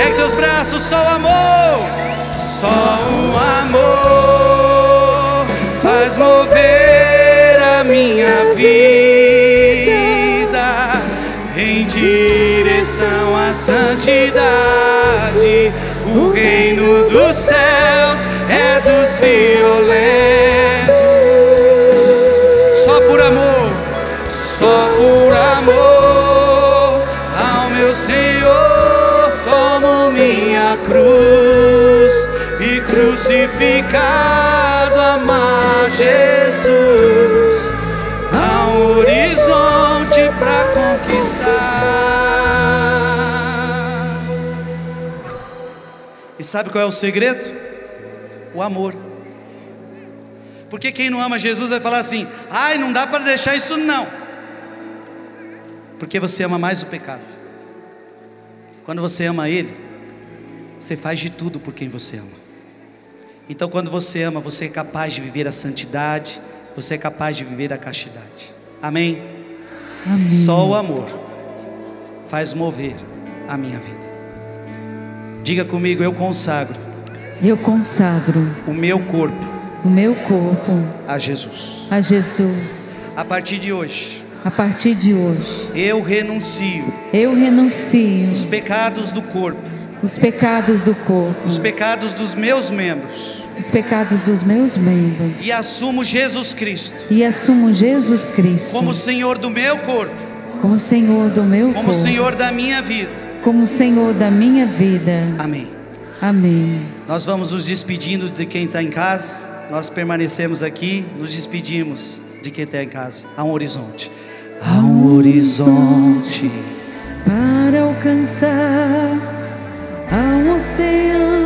É que teus braços só o amor, só o amor faz mover a minha vida em direção à santidade. O reino dos céus é dos violentos. Só por amor ao meu Senhor, tomo minha cruz e crucificado amar Jesus. Há um horizonte para conquistar. E sabe qual é o segredo? O amor. Porque quem não ama Jesus vai falar assim: ai, não dá para deixar isso não. Porque você ama mais o pecado. Quando você ama Ele, você faz de tudo por quem você ama. Então quando você ama, você é capaz de viver a santidade, você é capaz de viver a castidade. Amém? Amém. Só o amor faz mover a minha vida. Diga comigo: eu consagro. Eu consagro o meu corpo. O meu corpo a Jesus. A Jesus. A partir de hoje. A partir de hoje. Eu renuncio. Eu renuncio os pecados do corpo. Os pecados do corpo. Os pecados dos meus membros. Os pecados dos meus membros. E assumo Jesus Cristo. E assumo Jesus Cristo como Senhor do meu corpo. Como Senhor do meu corpo. Como Senhor da minha vida. Como Senhor da minha vida. Amém. Amém. Nós vamos nos despedindo de quem está em casa. Nós permanecemos aqui, nos despedimos de quem está em casa. Há um horizonte. Há um horizonte para alcançar, há um oceano